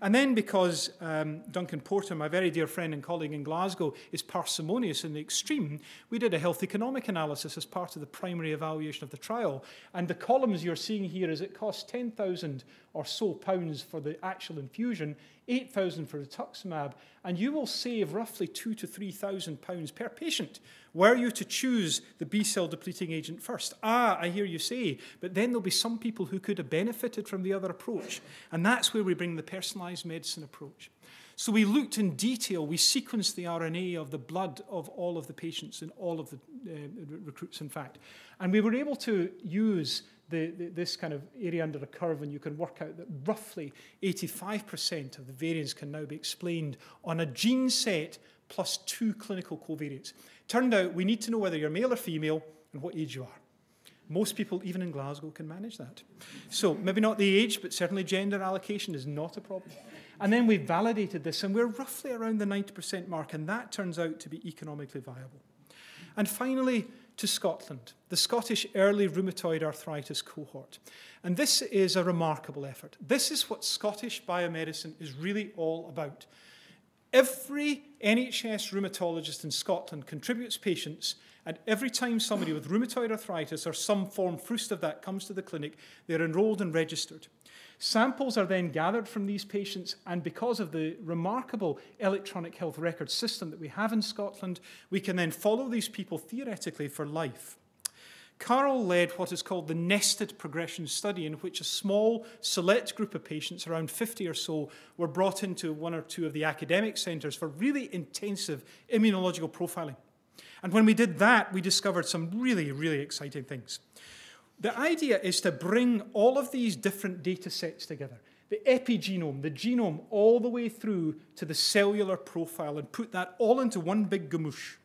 And then because Duncan Porter, my very dear friend and colleague in Glasgow, is parsimonious in the extreme, we did a health economic analysis as part of the primary evaluation of the trial. And the columns you're seeing here is it cost £10,000 or so pounds for the actual infusion, £8,000 for rituximab, and you will save roughly £2,000 to £3,000 per patient were you to choose the B-cell depleting agent first. Ah, I hear you say, but then there'll be some people who could have benefited from the other approach, and that's where we bring the personalised medicine approach. So we looked in detail, we sequenced the RNA of the blood of all of the patients and all of the recruits, in fact, and we were able to use this kind of area under a curve, and you can work out that roughly 85% of the variance can now be explained on a gene set plus 2 clinical covariates. Turned out we need to know whether you're male or female and what age you are. Most people, even in Glasgow, can manage that. So maybe not the age, but certainly gender allocation is not a problem. And then we validated this, and we're roughly around the 90% mark, and that turns out to be economically viable. And finally, to Scotland, the Scottish early rheumatoid arthritis cohort. And this is a remarkable effort. This is what Scottish biomedicine is really all about. Every NHS rheumatologist in Scotland contributes patients, and every time somebody with rheumatoid arthritis or some form frustrate of that comes to the clinic, they're enrolled and registered. Samples are then gathered from these patients, and because of the remarkable electronic health record system that we have in Scotland, we can then follow these people theoretically for life. Carl led what is called the nested progression study, in which a small select group of patients, around 50 or so, were brought into one or two of the academic centres for really intensive immunological profiling. And when we did that, we discovered some really, really exciting things. The idea is to bring all of these different data sets together, the epigenome, the genome, all the way through to the cellular profile, and put that all into one big gamoosh.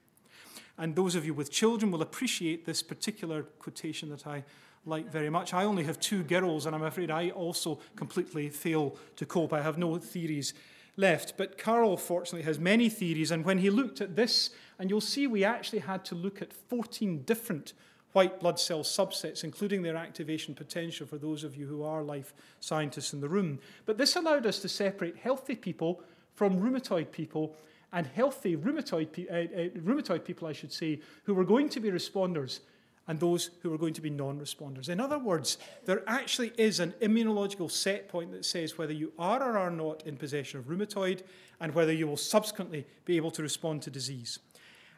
And those of you with children will appreciate this particular quotation that I like very much. I only have 2 girls, and I'm afraid I also completely fail to cope. I have no theories left. But Carl, fortunately, has many theories, and when he looked at this, and you'll see we actually had to look at 14 different white blood cell subsets, including their activation potential for those of you who are life scientists in the room. But this allowed us to separate healthy people from rheumatoid people, and healthy rheumatoid people, I should say, who were going to be responders and those who were going to be non-responders. In other words, there actually is an immunological set point that says whether you are or are not in possession of rheumatoid and whether you will subsequently be able to respond to disease.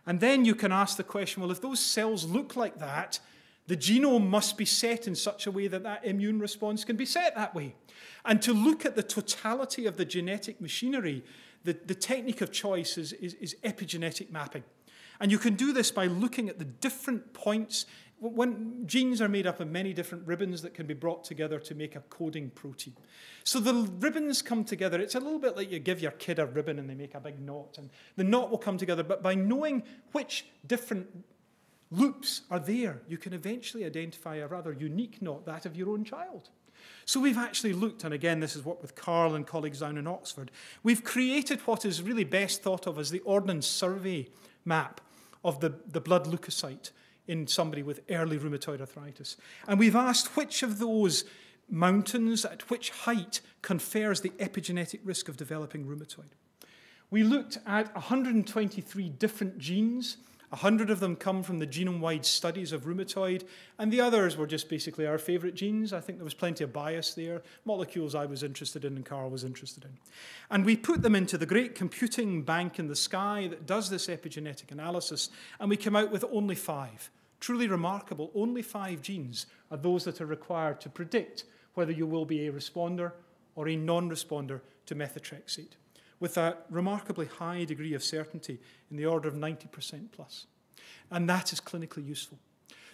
And then you can ask the question, well, if those cells look like that, the genome must be set in such a way that that immune response can be set that way. And to look at the totality of the genetic machinery, the technique of choice is epigenetic mapping. And you can do this by looking at the different points. When genes are made up of many different ribbons that can be brought together to make a coding protein. So the ribbons come together. It's a little bit like you give your kid a ribbon and they make a big knot, and the knot will come together. But by knowing which different loops are there, you can eventually identify a rather unique knot, that of your own child. So we've actually looked, and again, this is what with Carl and colleagues down in Oxford, we've created what is really best thought of as the ordnance survey map of the blood leukocyte in somebody with early rheumatoid arthritis. And we've asked which of those mountains at which height confers the epigenetic risk of developing rheumatoid. We looked at 123 different genes. 100 of them come from the genome-wide studies of rheumatoid, and the others were just basically our favourite genes. I think there was plenty of bias there, molecules I was interested in and Carl was interested in. And we put them into the great computing bank in the sky that does this epigenetic analysis, and we came out with only 5. Truly remarkable, only 5 genes are those that are required to predict whether you will be a responder or a non-responder to methotrexate, with a remarkably high degree of certainty in the order of 90% plus. And that is clinically useful.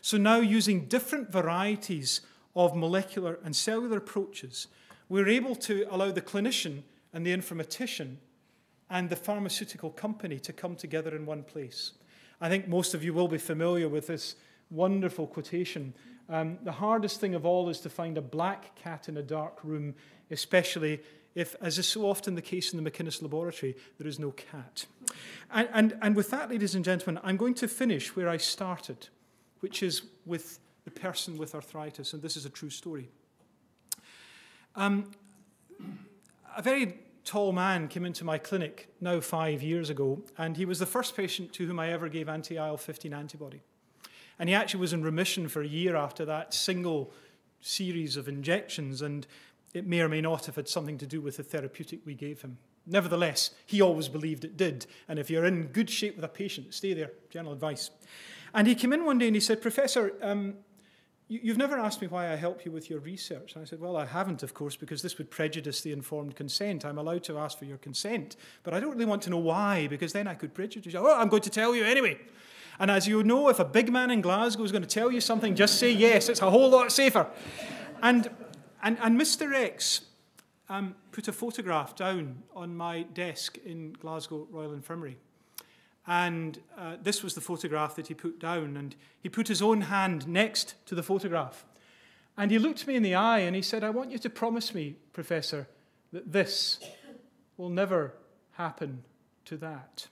So now, using different varieties of molecular and cellular approaches, we're able to allow the clinician and the informatician and the pharmaceutical company to come together in one place. I think most of you will be familiar with this wonderful quotation. The hardest thing of all is to find a black cat in a dark room, especially if, as is so often the case in the McInnes laboratory, there is no cat. And with that, ladies and gentlemen, I'm going to finish where I started, which is with the person with arthritis, and this is a true story. A very tall man came into my clinic now 5 years ago, and he was the first patient to whom I ever gave anti-IL-15 antibody. And he actually was in remission for a year after that single series of injections, and it may or may not have had something to do with the therapeutic we gave him. Nevertheless, he always believed it did. And if you're in good shape with a patient, stay there, general advice. And he came in one day and he said, "Professor, you've never asked me why I help you with your research." And I said, "Well, I haven't, of course, because this would prejudice the informed consent. I'm allowed to ask for your consent, but I don't really want to know why, because then I could prejudice you." "Oh, I'm going to tell you anyway. And as you know, if a big man in Glasgow is going to tell you something, just say yes. It's a whole lot safer." And Mr. X put a photograph down on my desk in Glasgow Royal Infirmary. And this was the photograph that he put down. And he put his own hand next to the photograph. And he looked me in the eye and he said, "I want you to promise me, Professor, that this will never happen to that."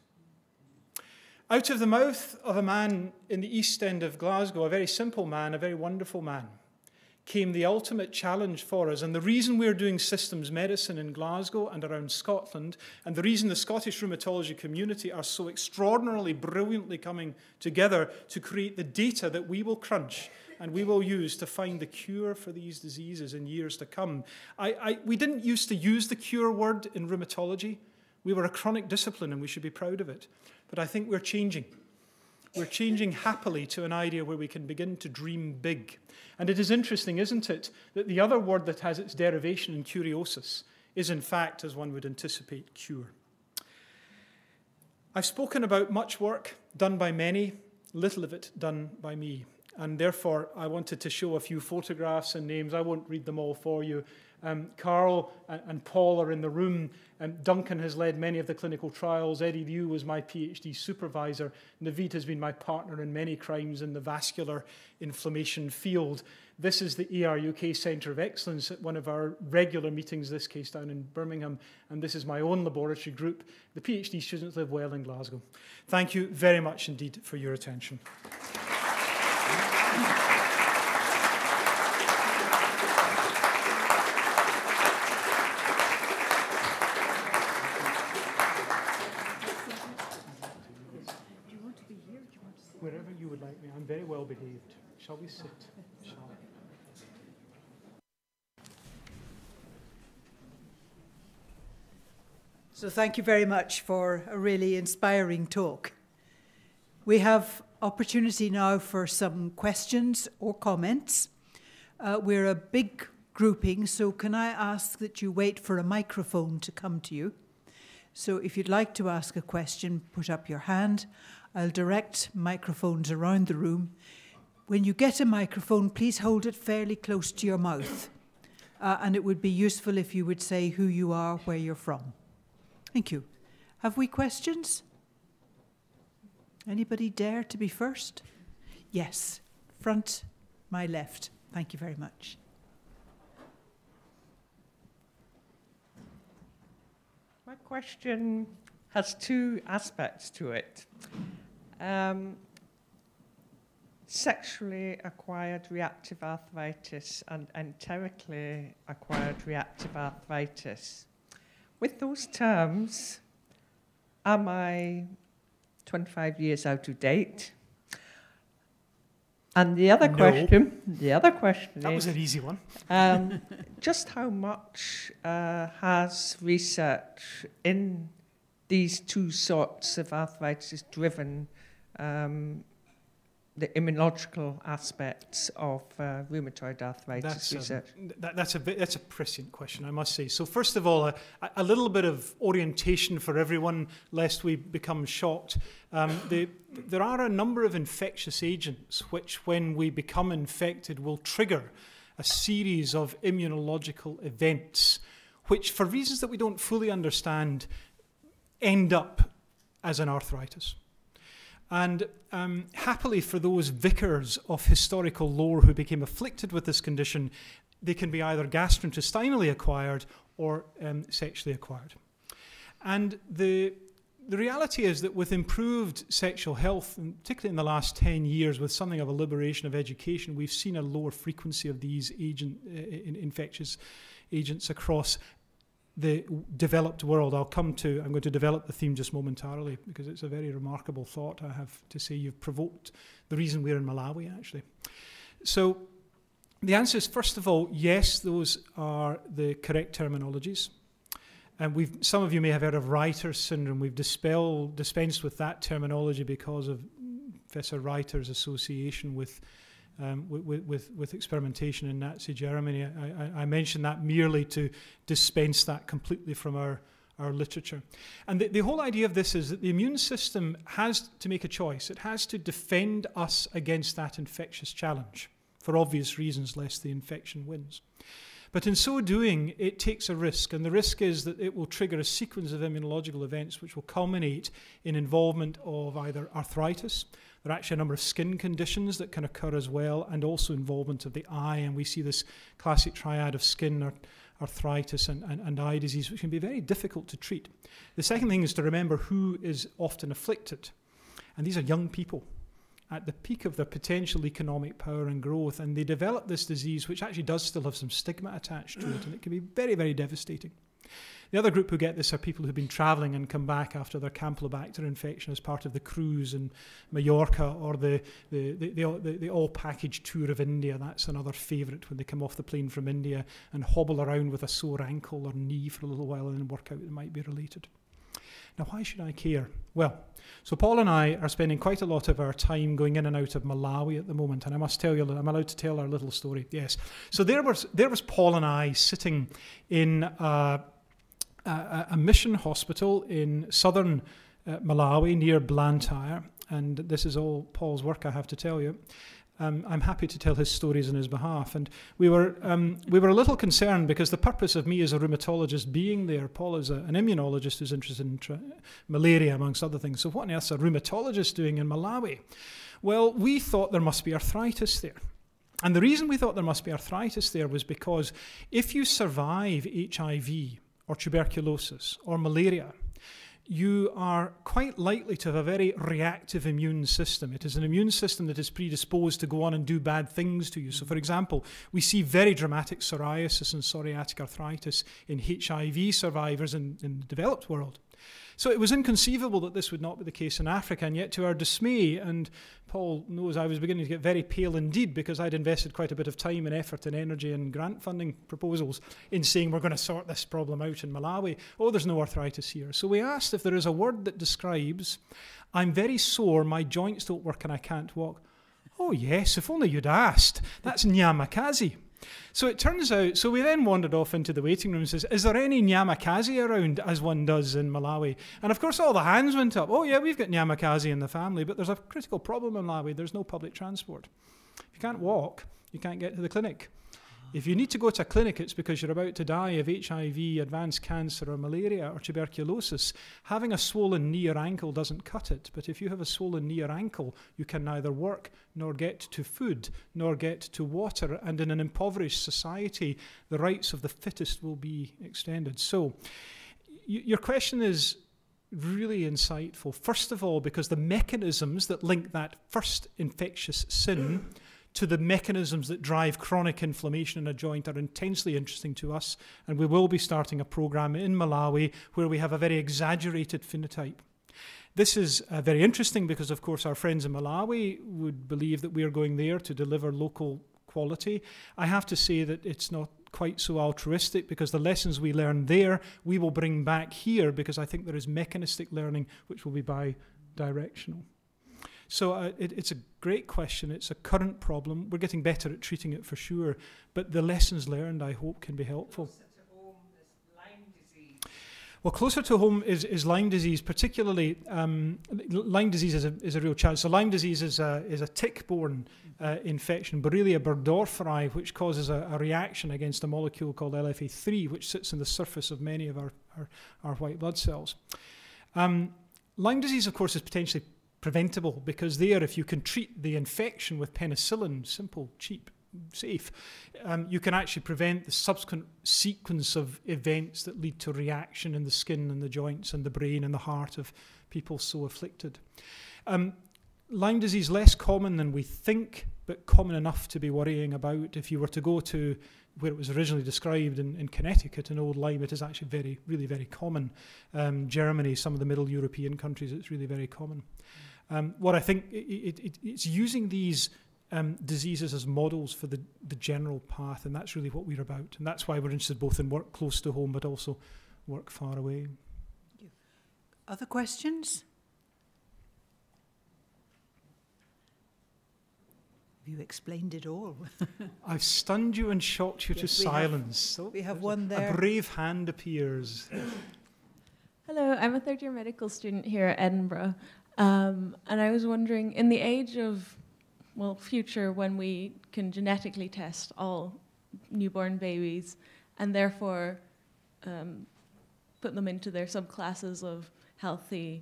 Out of the mouth of a man in the East End of Glasgow, a very simple man, a very wonderful man, came the ultimate challenge for us. And the reason we're doing systems medicine in Glasgow and around Scotland, and the reason the Scottish rheumatology community are so extraordinarily brilliantly coming together to create the data that we will crunch and we will use to find the cure for these diseases in years to come. We didn't used to use the cure word in rheumatology. We were a chronic discipline and we should be proud of it. But I think we're changing. We're changing happily to an idea where we can begin to dream big. And it is interesting, isn't it, that the other word that has its derivation in curiosus is in fact, as one would anticipate, cure. I've spoken about much work done by many, little of it done by me. And therefore, I wanted to show a few photographs and names. I won't read them all for you. Carl and Paul are in the room. Duncan has led many of the clinical trials. Eddie Liu was my PhD supervisor. Naveed has been my partner in many crimes in the vascular inflammation field. This is the ERUK Centre of Excellence at one of our regular meetings, this case down in Birmingham. And this is my own laboratory group. The PhD students live well in Glasgow. Thank you very much indeed for your attention. Wherever you would like me, I'm very well behaved. Shall we sit? Shall we? So thank you very much for a really inspiring talk. We have opportunity now for some questions or comments. We're a big grouping, so can I ask that you wait for a microphone to come to you? So if you'd like to ask a question, put up your hand. I'll direct microphones around the room. When you get a microphone, please hold it fairly close to your mouth. And it would be useful if you would say who you are, where you're from. Thank you. Have we questions? Anybody dare to be first? Yes, front, my left. Thank you very much. My question has two aspects to it. Sexually acquired reactive arthritis and enterically acquired reactive arthritis. With those terms, am I 25 years out of date? And the other question, that was an easy one. Just how much has research in these two sorts of arthritis driven the immunological aspects of rheumatoid arthritis research? That's a prescient question, I must say. So first of all, a little bit of orientation for everyone, lest we become shocked. There are a number of infectious agents which, when we become infected, will trigger a series of immunological events, which, for reasons that we don't fully understand, end up as an arthritis. And happily for those vicars of historical lore who became afflicted with this condition, they can be either gastrointestinally acquired or sexually acquired. And the reality is that with improved sexual health, and particularly in the last 10 years with something of a liberation of education, we've seen a lower frequency of these infectious agents across the developed world. I'm going to develop the theme just momentarily, because it's a very remarkable thought, I have to say. You've provoked the reason we're in Malawi, actually. So the answer is, first of all, yes, those are the correct terminologies. And some of you may have heard of Reiter's syndrome. We've dispensed with that terminology because of Professor Reiter's association with experimentation in Nazi Germany. I mention that merely to dispense that completely from our literature. And the whole idea of this is that the immune system has to make a choice. It has to defend us against that infectious challenge, for obvious reasons, lest the infection wins. But in so doing, it takes a risk, and the risk is that it will trigger a sequence of immunological events which will culminate in involvement of either arthritis — there are actually a number of skin conditions that can occur as well — and also involvement of the eye. And we see this classic triad of skin, arthritis and eye disease, which can be very difficult to treat. The second thing is to remember who is often afflicted, and these are young people at the peak of their potential economic power and growth, and they develop this disease, which actually does still have some stigma attached to it, and it can be very, very devastating. The other group who get this are people who've been travelling and come back after their Campylobacter infection as part of the cruise in Mallorca, or the all-package tour of India. That's another favourite, when they come off the plane from India and hobble around with a sore ankle or knee for a little while and then work out it might be related. Now, why should I care? Well, so Paul and I are spending quite a lot of our time going in and out of Malawi at the moment, and I must tell you that I'm allowed to tell our little story. Yes. So there was Paul and I sitting in a mission hospital in southern Malawi, near Blantyre, and this is all Paul's work, I have to tell you. I'm happy to tell his stories on his behalf. And we were a little concerned, because the purpose of me as a rheumatologist being there — Paul is an immunologist who's interested in malaria, amongst other things. So what on earth is a rheumatologist doing in Malawi? Well, we thought there must be arthritis there. And the reason we thought there must be arthritis there was because if you survive HIV or tuberculosis or malaria, you are quite likely to have a very reactive immune system. It is an immune system that is predisposed to go on and do bad things to you. So, for example, we see very dramatic psoriasis and psoriatic arthritis in HIV survivors in the developed world. So it was inconceivable that this would not be the case in Africa, and yet to our dismay — and Paul knows I was beginning to get very pale indeed, because I'd invested quite a bit of time and effort and energy and grant funding proposals in saying we're going to sort this problem out in Malawi — oh, there's no arthritis here. So we asked if there is a word that describes, I'm very sore, my joints don't work and I can't walk. Oh yes, if only you'd asked. That's nyamakazi. So it turns out, so we then wandered off into the waiting room and says, is there any nyamakazi around, as one does in Malawi? And of course all the hands went up. Oh yeah, we've got nyamakazi in the family, but there's a critical problem in Malawi. There's no public transport. If you can't walk, you can't get to the clinic. If you need to go to a clinic, it's because you're about to die of HIV, advanced cancer, or malaria, or tuberculosis. Having a swollen knee or ankle doesn't cut it, but if you have a swollen knee or ankle, you can neither work, nor get to food, nor get to water, and in an impoverished society, the rights of the fittest will be extended. So, your question is really insightful. First of all, because the mechanisms that link that first infectious sin to the mechanisms that drive chronic inflammation in a joint are intensely interesting to us, and we will be starting a program in Malawi where we have a very exaggerated phenotype. This is very interesting because, of course, our friends in Malawi would believe that we are going there to deliver local quality. I have to say that it's not quite so altruistic, because the lessons we learn there, we will bring back here, because I think there is mechanistic learning which will be bi-directional. So it's a great question. It's a current problem. We're getting better at treating it, for sure. But the lessons learned, I hope, can be helpful. Closer to home is Lyme disease. Well, closer to home is Lyme disease, particularly. Lyme disease is a real challenge. So Lyme disease is a tick-borne infection, Borrelia burgdorferi, which causes a reaction against a molecule called LFA3, which sits in the surface of many of our white blood cells. Lyme disease, of course, is potentially preventable, because there, if you can treat the infection with penicillin, simple, cheap, safe, you can actually prevent the subsequent sequence of events that lead to reaction in the skin and the joints and the brain and the heart of people so afflicted. Lyme disease, less common than we think, but common enough to be worrying about. If you were to go to where it was originally described in Connecticut, in Old Lyme, it is actually really very common. Germany, some of the middle European countries, it's really very common. What I think, it's using these diseases as models for the general path, and that's really what we're about. And that's why we're interested both in work close to home, but also work far away. Other questions? You explained it all. I've stunned you and shocked you to silence. We have one there. A brave hand appears. Hello, I'm a third-year medical student here at Edinburgh, and I was wondering, in the age of, well, future, when we can genetically test all newborn babies and therefore put them into their subclasses of healthy,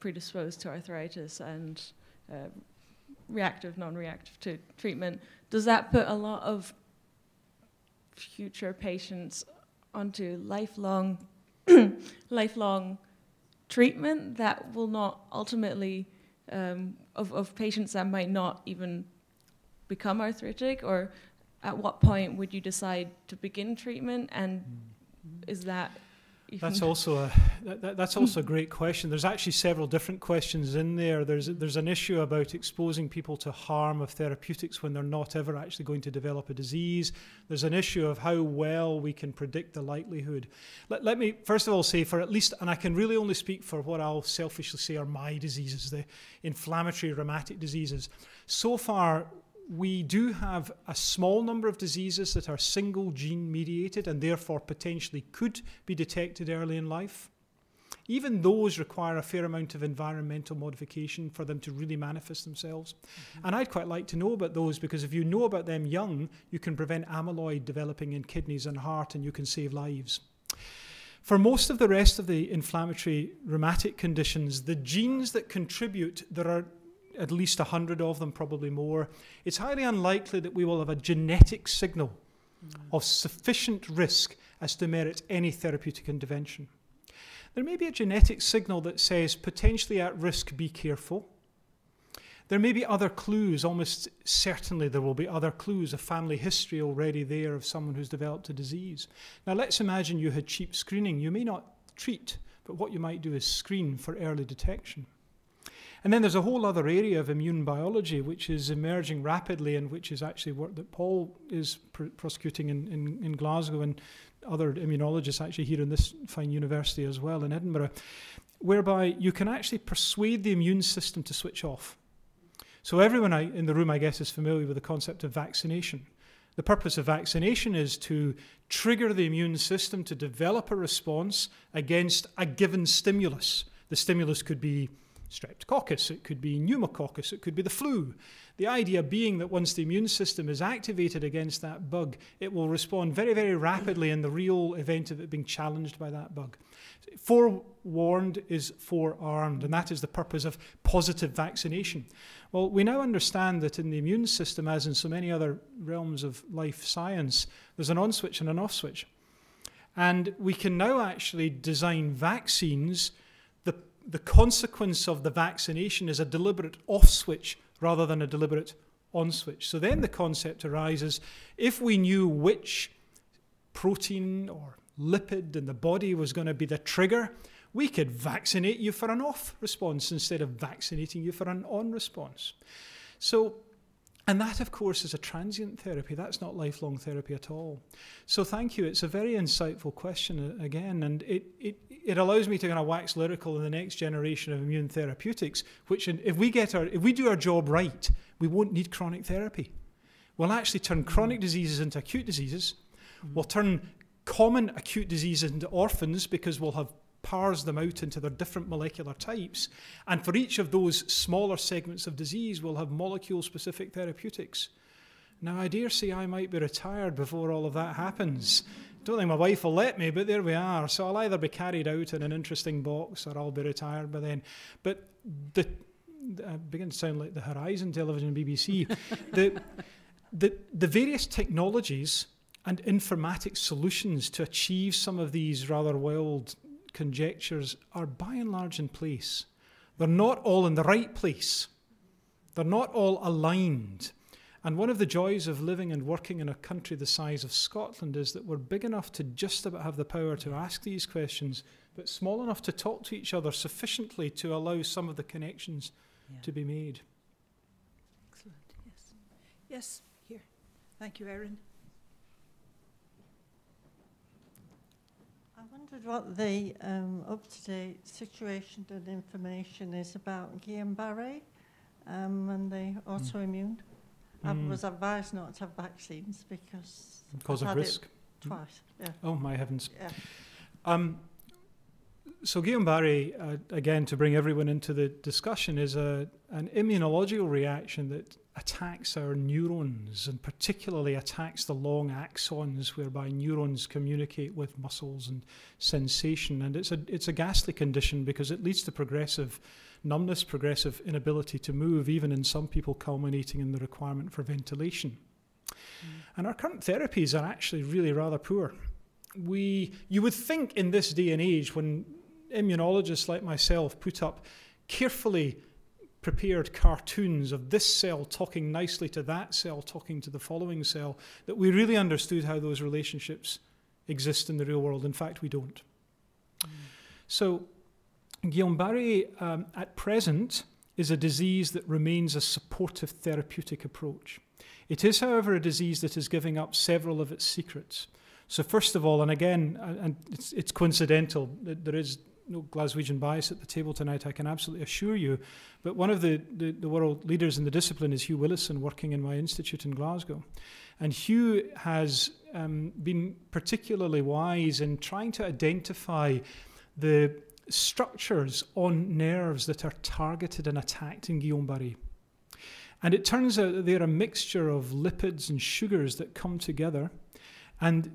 predisposed to arthritis and reactive, non-reactive to treatment, does that put a lot of future patients onto lifelong treatment that will not ultimately, of patients that might not even become arthritic? Or at what point would you decide to begin treatment, and is that... That's also a great question. There's actually several different questions in there. There's an issue about exposing people to harm of therapeutics when they're not ever actually going to develop a disease. There's an issue of how well we can predict the likelihood. Let me first of all say, for at least, and I can really only speak for what I'll selfishly say are my diseases, the inflammatory rheumatic diseases. So far, we do have a small number of diseases that are single gene mediated and therefore potentially could be detected early in life. Even those require a fair amount of environmental modification for them to really manifest themselves. Mm-hmm. And I'd quite like to know about those, because if you know about them young, you can prevent amyloid developing in kidneys and heart, and you can save lives. For most of the rest of the inflammatory rheumatic conditions, the genes that contribute, there are at least 100 of them, probably more. It's highly unlikely that we will have a genetic signal of sufficient risk as to merit any therapeutic intervention. There may be a genetic signal that says, potentially at risk, be careful. There may be other clues. Almost certainly there will be other clues, a family history already there of someone who's developed a disease. Now let's imagine you had cheap screening. You may not treat, but what you might do is screen for early detection. And then there's a whole other area of immune biology which is emerging rapidly, and which is actually work that Paul is prosecuting in Glasgow, and other immunologists actually here in this fine university as well in Edinburgh, whereby you can actually persuade the immune system to switch off. So everyone in the room, I guess, is familiar with the concept of vaccination. The purpose of vaccination is to trigger the immune system to develop a response against a given stimulus. The stimulus could be streptococcus, it could be pneumococcus, it could be the flu. The idea being that once the immune system is activated against that bug, it will respond very, very rapidly in the real event of it being challenged by that bug. Forewarned is forearmed, and that is the purpose of positive vaccination. Well, we now understand that in the immune system, as in so many other realms of life science, there's an on switch and an off switch. And we can now actually design vaccines. The consequence of the vaccination is a deliberate off switch rather than a deliberate on switch. So then the concept arises, if we knew which protein or lipid in the body was going to be the trigger, we could vaccinate you for an off response instead of vaccinating you for an on response. So, and that, of course, is a transient therapy. That's not lifelong therapy at all. So thank you. It's a very insightful question again, and it allows me to kind of wax lyrical in the next generation of immune therapeutics, which if we do our job right, we won't need chronic therapy. We'll actually turn chronic diseases into acute diseases. We'll turn common acute diseases into orphans, because we'll have parse them out into their different molecular types. And for each of those smaller segments of disease, we'll have molecule-specific therapeutics. Now, I dare say I might be retired before all of that happens. Don't think my wife will let me, but there we are. So I'll either be carried out in an interesting box, or I'll be retired by then. But I begin to sound like the Horizon television BBC. the various technologies and informatic solutions to achieve some of these rather wild conjectures are by and large in place. They're not all in the right place. They're not all aligned. And one of the joys of living and working in a country the size of Scotland is that we're big enough to just about have the power to ask these questions, but small enough to talk to each other sufficiently to allow some of the connections to be made. Excellent, yes. Yes, here. Thank you, Erin. I wondered what the up-to-date situation and information is about Guillain-Barré and the autoimmune. I was advised not to have vaccines because cause of risk. Twice. Yeah. Oh my heavens! Yeah. So Guillain-Barré, again, to bring everyone into the discussion, is an immunological reaction that attacks our neurons and particularly attacks the long axons whereby neurons communicate with muscles and sensation. And it's a ghastly condition because it leads to progressive numbness, progressive inability to move, even in some people culminating in the requirement for ventilation. And our current therapies are actually really rather poor. You would think in this day and age when immunologists like myself put up carefully prepared cartoons of this cell talking nicely to that cell talking to the following cell, that we really understood how those relationships exist in the real world. In fact, we don't. So Guillain-Barré at present is a disease that remains a supportive therapeutic approach. It is, however, a disease that is giving up several of its secrets. So first of all, and again, and it's coincidental, there is no Glaswegian bias at the table tonight, I can absolutely assure you, but one of the world leaders in the discipline is Hugh Willison, working in my institute in Glasgow. And Hugh has been particularly wise in trying to identify the structures on nerves that are targeted and attacked in Guillain-Barré. And it turns out that they're a mixture of lipids and sugars that come together. And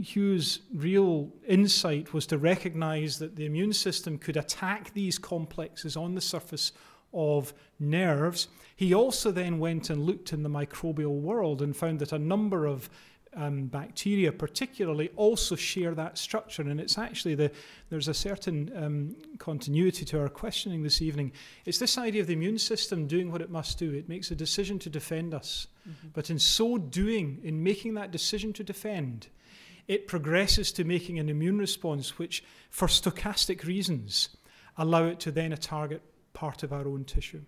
Hugh's real insight was to recognize that the immune system could attack these complexes on the surface of nerves. He also then went and looked in the microbial world and found that a number of bacteria particularly also share that structure, and it's actually there's a certain continuity to our questioning this evening. It's this idea of the immune system doing what it must do. It makes a decision to defend us, but in so doing, in making that decision to defend, it progresses to making an immune response which, for stochastic reasons, allow it to then target part of our own tissue.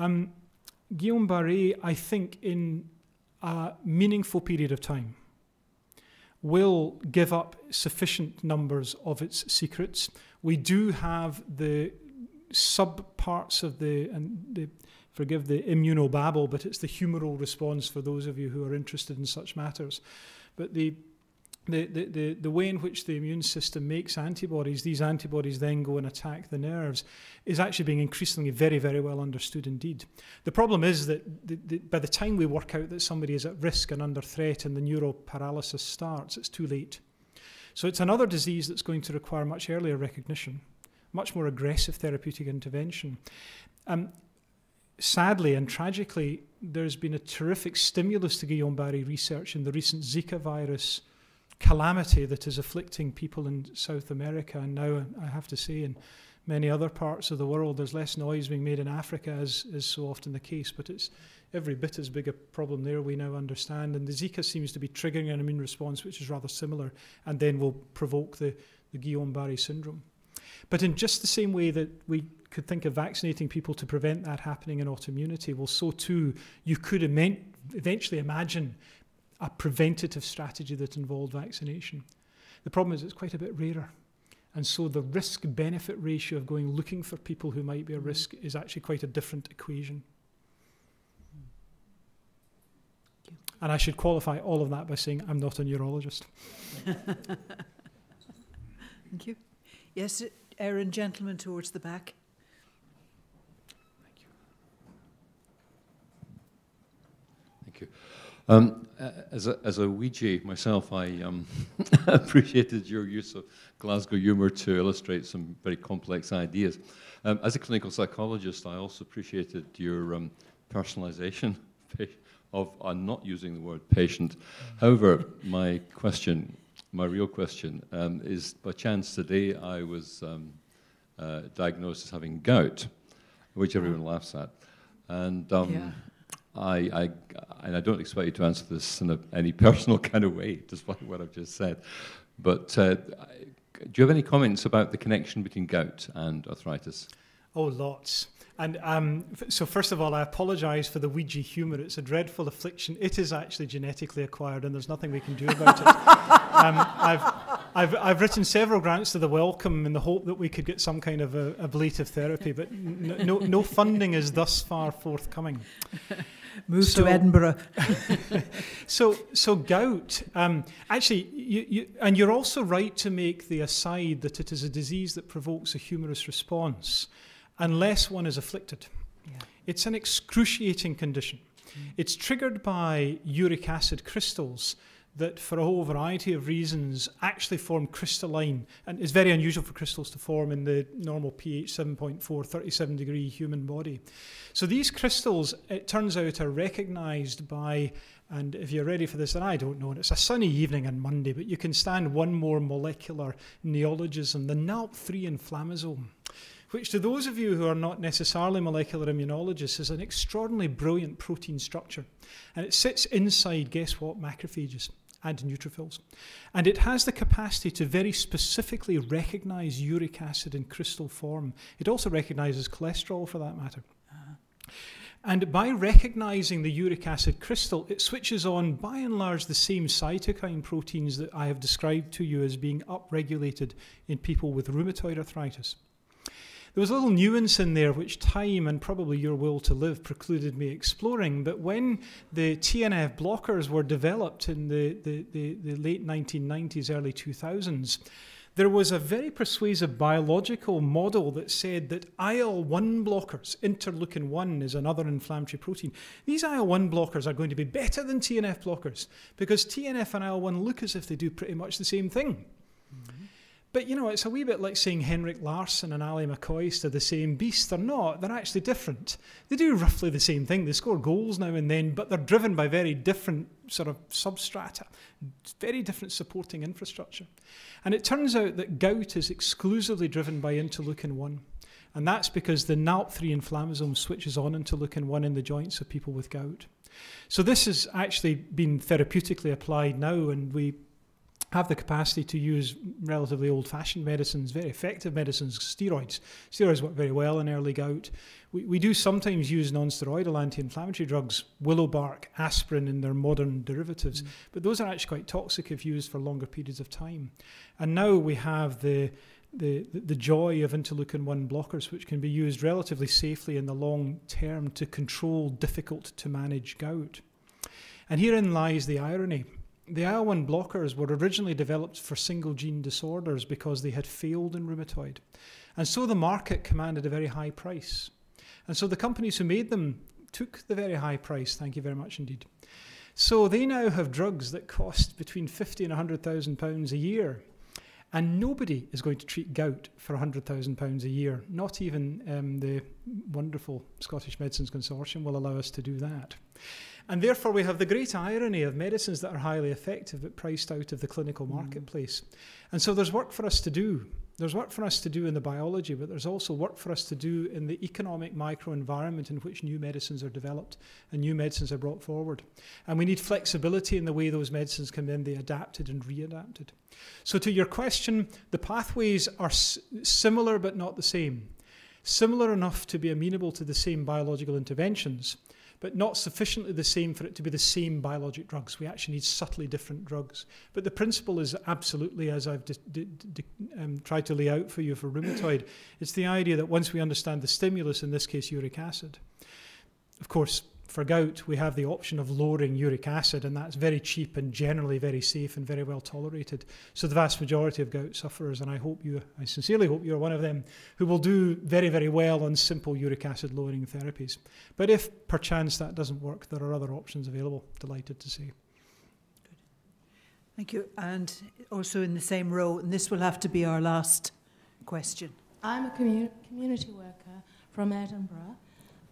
Guillain-Barré, I think, in a meaningful period of time will give up sufficient numbers of its secrets. We do have the subparts of forgive the immunobabble, but it's the humoral response for those of you who are interested in such matters. But the way in which the immune system makes antibodies, these antibodies then go and attack the nerves, is actually being increasingly very, very well understood indeed. The problem is that by the time we work out that somebody is at risk and under threat and the neuroparalysis starts, it's too late. So it's another disease that's going to require much earlier recognition, much more aggressive therapeutic intervention. Sadly and tragically, there's been a terrific stimulus to Guillain-Barré research in the recent Zika virus calamity that is afflicting people in South America, and now I have to say in many other parts of the world. There's less noise being made in Africa, as is so often the case, but it's every bit as big a problem there, we now understand, and the Zika seems to be triggering an immune response which is rather similar and then will provoke the Guillain-Barré syndrome. But in just the same way that we could think of vaccinating people to prevent that happening in autoimmunity, well, so too you could eventually imagine a preventative strategy that involved vaccination. The problem is it's quite a bit rarer. And so the risk-benefit ratio of going looking for people who might be a risk is actually quite a different equation. And I should qualify all of that by saying I'm not a neurologist. Thank you. Yes, Erin, gentleman towards the back. Thank you. Thank you. As a Ouija myself, I appreciated your use of Glasgow humour to illustrate some very complex ideas. As a clinical psychologist, I also appreciated your personalisation of not using the word patient. However, my real question, is by chance today I was diagnosed as having gout, which everyone laughs at. And I and I don't expect you to answer this in any personal kind of way, despite what I've just said, but do you have any comments about the connection between gout and arthritis? Oh, lots. And so first of all, I apologise for the Ouija humour. It's a dreadful affliction. It is actually genetically acquired, and there's nothing we can do about it. I've written several grants to the Wellcome in the hope that we could get some kind of ablative therapy, but no funding is thus far forthcoming. Move to Edinburgh. So gout. Actually, you're also right to make the aside that it is a disease that provokes a humorous response, unless one is afflicted. Yeah. It's an excruciating condition. Mm. It's triggered by uric acid crystals that, for a whole variety of reasons, actually form crystalline. And it's very unusual for crystals to form in the normal pH 7.4, 37-degree human body. So these crystals, it turns out, are recognized by, and if you're ready for this, and I don't know, and it's a sunny evening on Monday, but you can stand one more molecular neologism, the NALP3 inflammasome, which to those of you who are not necessarily molecular immunologists is an extraordinarily brilliant protein structure. And it sits inside, guess what, macrophages and neutrophils. And it has the capacity to very specifically recognize uric acid in crystal form. It also recognizes cholesterol, for that matter. And by recognizing the uric acid crystal, it switches on, by and large, the same cytokine proteins that I have described to you as being upregulated in people with rheumatoid arthritis. There was a little nuance in there which time and probably your will to live precluded me exploring, but when the TNF blockers were developed in the late 1990s, early 2000s, there was a very persuasive biological model that said that IL-1 blockers, interleukin-1 is another inflammatory protein, these IL-1 blockers are going to be better than TNF blockers because TNF and IL-1 look as if they do pretty much the same thing. Mm-hmm. But, you know, it's a wee bit like saying Henrik Larsson and Ali McCoist are the same beast. They're not. They're actually different. They do roughly the same thing. They score goals now and then, but they're driven by very different sort of substrata, very different supporting infrastructure. And it turns out that gout is exclusively driven by interleukin-1. And that's because the NALP3 inflammasome switches on interleukin-1 in the joints of people with gout. So this has actually been therapeutically applied now, and we have the capacity to use relatively old-fashioned medicines, very effective medicines, steroids. Steroids work very well in early gout. We do sometimes use non-steroidal anti-inflammatory drugs, willow bark, aspirin in their modern derivatives, but those are actually quite toxic if used for longer periods of time. And now we have the joy of interleukin-1 blockers, which can be used relatively safely in the long term to control difficult-to-manage gout. And herein lies the irony. The IL-1 blockers were originally developed for single gene disorders because they had failed in rheumatoid. And so the market commanded a very high price. And so the companies who made them took the very high price, thank you very much indeed. So they now have drugs that cost between £50,000 and £100,000 a year. And nobody is going to treat gout for £100,000 a year. Not even the wonderful Scottish Medicines Consortium will allow us to do that. And therefore, we have the great irony of medicines that are highly effective but priced out of the clinical marketplace. And so there's work for us to do. There's work for us to do in the biology, but there's also work for us to do in the economic microenvironment in which new medicines are developed and new medicines are brought forward. And we need flexibility in the way those medicines can then be adapted and readapted. So to your question, the pathways are similar but not the same. Similar enough to be amenable to the same biological interventions, but not sufficiently the same for it to be the same biologic drugs. We actually need subtly different drugs. But the principle is absolutely, as I've tried to lay out for you for rheumatoid, it's the idea that once we understand the stimulus, in this case uric acid, of course, for gout, we have the option of lowering uric acid, and that's very cheap and generally very safe and very well tolerated. So the vast majority of gout sufferers, and I sincerely hope you're one of them, who will do very, very well on simple uric acid lowering therapies. But if perchance that doesn't work, there are other options available, delighted to say. Good. Thank you. And also in the same row, and this will have to be our last question. I'm a community worker from Edinburgh,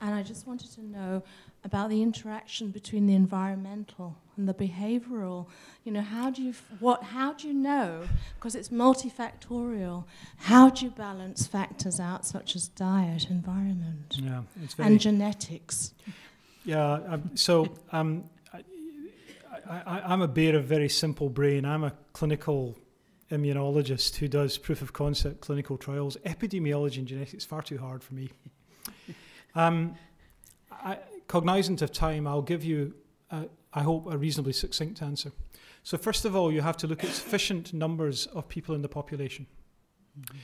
and I just wanted to know about the interaction between the environmental and the behavioural. You know, how do you know, because it's multifactorial, how do you balance factors out such as diet, environment, and genetics? Yeah, so I'm a bear of very simple brain. I'm a clinical immunologist who does proof of concept clinical trials. Epidemiology and genetics is far too hard for me. Cognizant of time, I'll give you, I hope, a reasonably succinct answer. So first of all, you have to look at sufficient numbers of people in the population. Mm-hmm.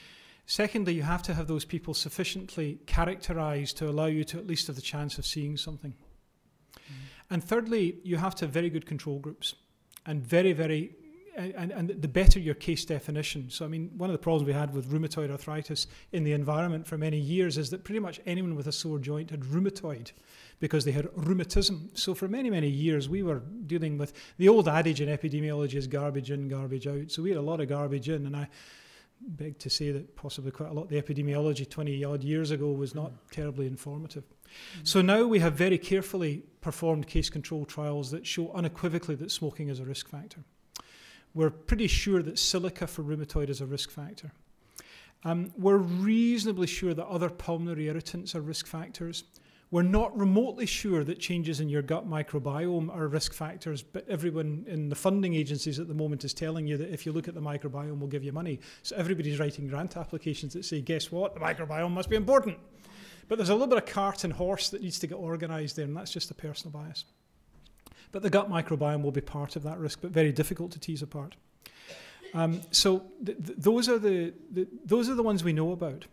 Secondly, you have to have those people sufficiently characterized to allow you to at least have the chance of seeing something. Mm-hmm. And thirdly, you have to have very good control groups and the better your case definition. So, I mean, one of the problems we had with rheumatoid arthritis in the environment for many years is that pretty much anyone with a sore joint had rheumatoid because they had rheumatism. So for many, many years, we were dealing with the old adage in epidemiology is garbage in, garbage out. So we had a lot of garbage in, and I beg to say that possibly quite a lot of the epidemiology 20-odd years ago was not terribly informative. Mm-hmm. So now we have very carefully performed case control trials that show unequivocally that smoking is a risk factor. We're pretty sure that silica for rheumatoid is a risk factor. We're reasonably sure that other pulmonary irritants are risk factors. We're not remotely sure that changes in your gut microbiome are risk factors, but everyone in the funding agencies at the moment is telling you that if you look at the microbiome, we'll give you money. So everybody's writing grant applications that say, guess what, the microbiome must be important. But there's a little bit of cart and horse that needs to get organised there, and that's just a personal bias. But the gut microbiome will be part of that risk, but very difficult to tease apart. So those are the ones we know about.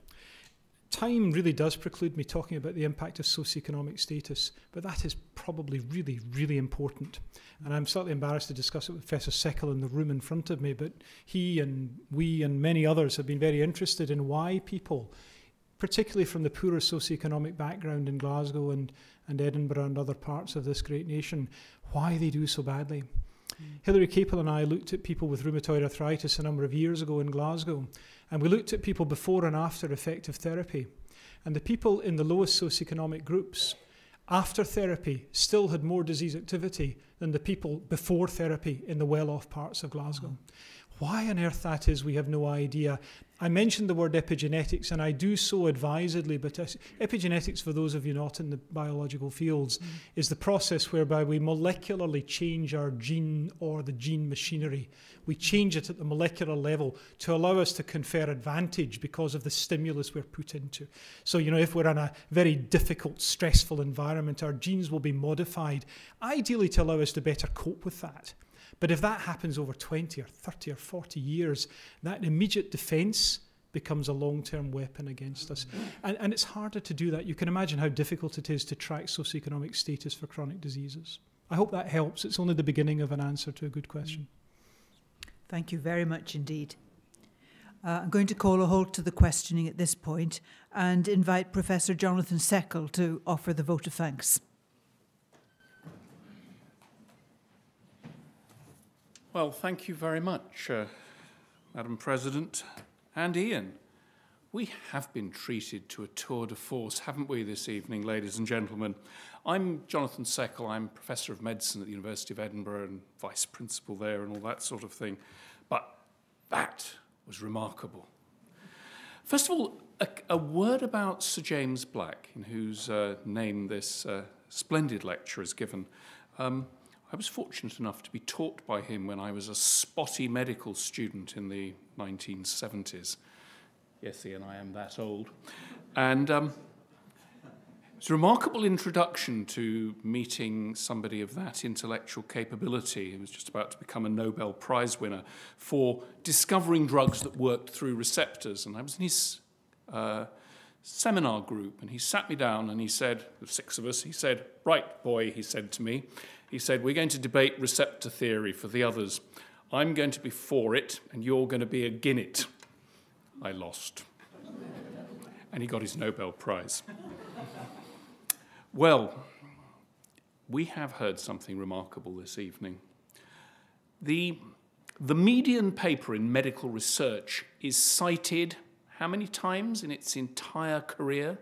Time really does preclude me talking about the impact of socioeconomic status, but that is probably really, really important. And I'm slightly embarrassed to discuss it with Professor Seckel in the room in front of me, but he and we and many others have been very interested in why people, particularly from the poorer socioeconomic background in Glasgow and Edinburgh and other parts of this great nation, why they do so badly. Mm. Hilary Capel and I looked at people with rheumatoid arthritis a number of years ago in Glasgow, and we looked at people before and after effective therapy. And the people in the lowest socioeconomic groups after therapy still had more disease activity than the people before therapy in the well-off parts of Glasgow. Mm. Why on earth that is, we have no idea. I mentioned the word epigenetics, and I do so advisedly, but epigenetics, for those of you not in the biological fields, is the process whereby we molecularly change our gene or the gene machinery. We change it at the molecular level to allow us to confer advantage because of the stimulus we're put into. So, you know, if we're in a very difficult, stressful environment, our genes will be modified, ideally to allow us to better cope with that. But if that happens over 20 or 30 or 40 years, that immediate defense becomes a long-term weapon against us. And it's harder to do that. You can imagine how difficult it is to track socioeconomic status for chronic diseases. I hope that helps. It's only the beginning of an answer to a good question. Thank you very much indeed. I'm going to call a halt to the questioning at this point and invite Professor Jonathan Seckel to offer the vote of thanks. Well, thank you very much, Madam President and Iain. We have been treated to a tour de force, haven't we, this evening, ladies and gentlemen? I'm Jonathan Seckel. I'm Professor of Medicine at the University of Edinburgh and Vice Principal there and all that sort of thing. But that was remarkable. First of all, a word about Sir James Black, in whose name this splendid lecture is given. I was fortunate enough to be taught by him when I was a spotty medical student in the 1970s. Yes, Iain, I am that old. And it's a remarkable introduction to meeting somebody of that intellectual capability. He was just about to become a Nobel Prize winner for discovering drugs that worked through receptors. And I was in his seminar group, and he sat me down and he said, the six of us, he said, right, boy, he said to me, he said, we're going to debate receptor theory for the others. I'm going to be for it, and you're going to be against it. I lost. And he got his Nobel Prize. Well, we have heard something remarkable this evening. The median paper in medical research is cited how many times in its entire career?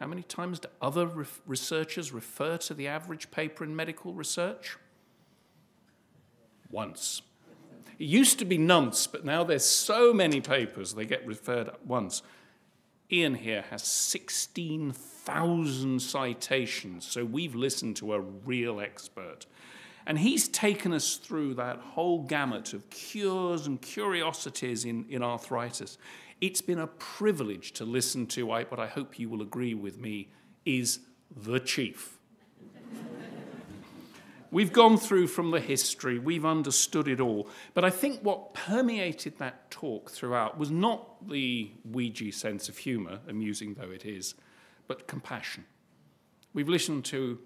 How many times do other researchers refer to the average paper in medical research? Once. It used to be nonce, but now there's so many papers they get referred at once. Iain here has 16,000 citations, so we've listened to a real expert. And he's taken us through that whole gamut of cures and curiosities in arthritis. It's been a privilege to listen to what I hope you will agree with me is the chief. We've gone through from the history, we've understood it all, but I think what permeated that talk throughout was not the Ouija sense of humour, amusing though it is, but compassion. We've listened to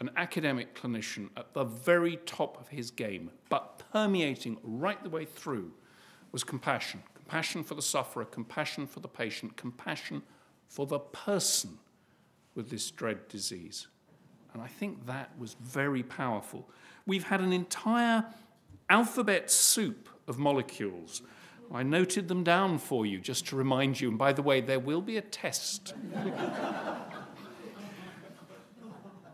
an academic clinician at the very top of his game, but permeating right the way through was compassion. Compassion for the sufferer, compassion for the patient, compassion for the person with this dread disease. And I think that was very powerful. We've had an entire alphabet soup of molecules. I noted them down for you just to remind you. And by the way, there will be a test.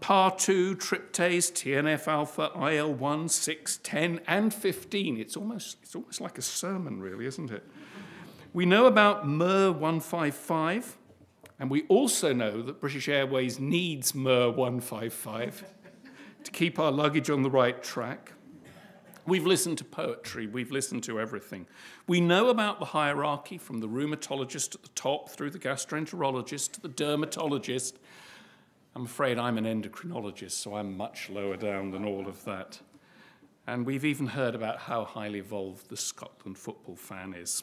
PAR2, tryptase, TNF-alpha, IL-1, 6, 10, and 15. It's almost like a sermon, really, isn't it? We know about MER-155. And we also know that British Airways needs MER-155 to keep our luggage on the right track. We've listened to poetry. We've listened to everything. We know about the hierarchy from the rheumatologist at the top through the gastroenterologist to the dermatologist. I'm afraid I'm an endocrinologist, so I'm much lower down than all of that. And we've even heard about how highly evolved the Scotland football fan is.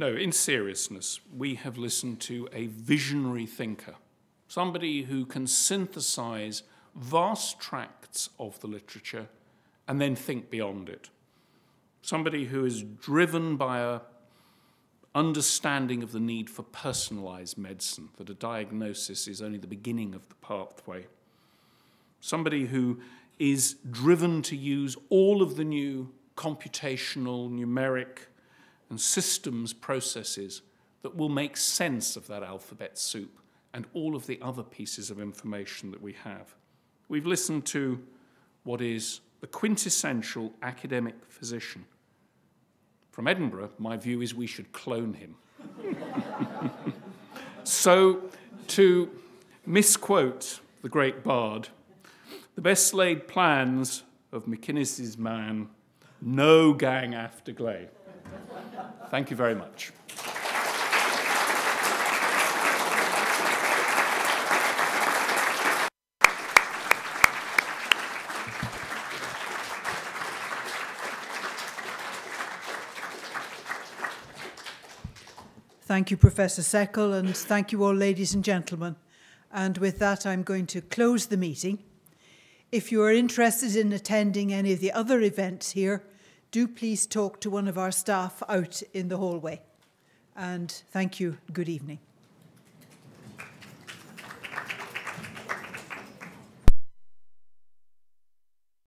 No, in seriousness, we have listened to a visionary thinker, somebody who can synthesize vast tracts of the literature and then think beyond it, somebody who is driven by an understanding of the need for personalized medicine, that a diagnosis is only the beginning of the pathway, somebody who is driven to use all of the new computational, numeric, and systems processes that will make sense of that alphabet soup and all of the other pieces of information that we have. We've listened to what is the quintessential academic physician. From Edinburgh, my view is we should clone him. So, to misquote the great bard, the best laid plans of McInnes's man, no gang after Glay. Thank you very much. Thank you, Professor Seckel, and thank you all, ladies and gentlemen. And with that, I'm going to close the meeting. If you are interested in attending any of the other events here, do please talk to one of our staff out in the hallway. And thank you. Good evening.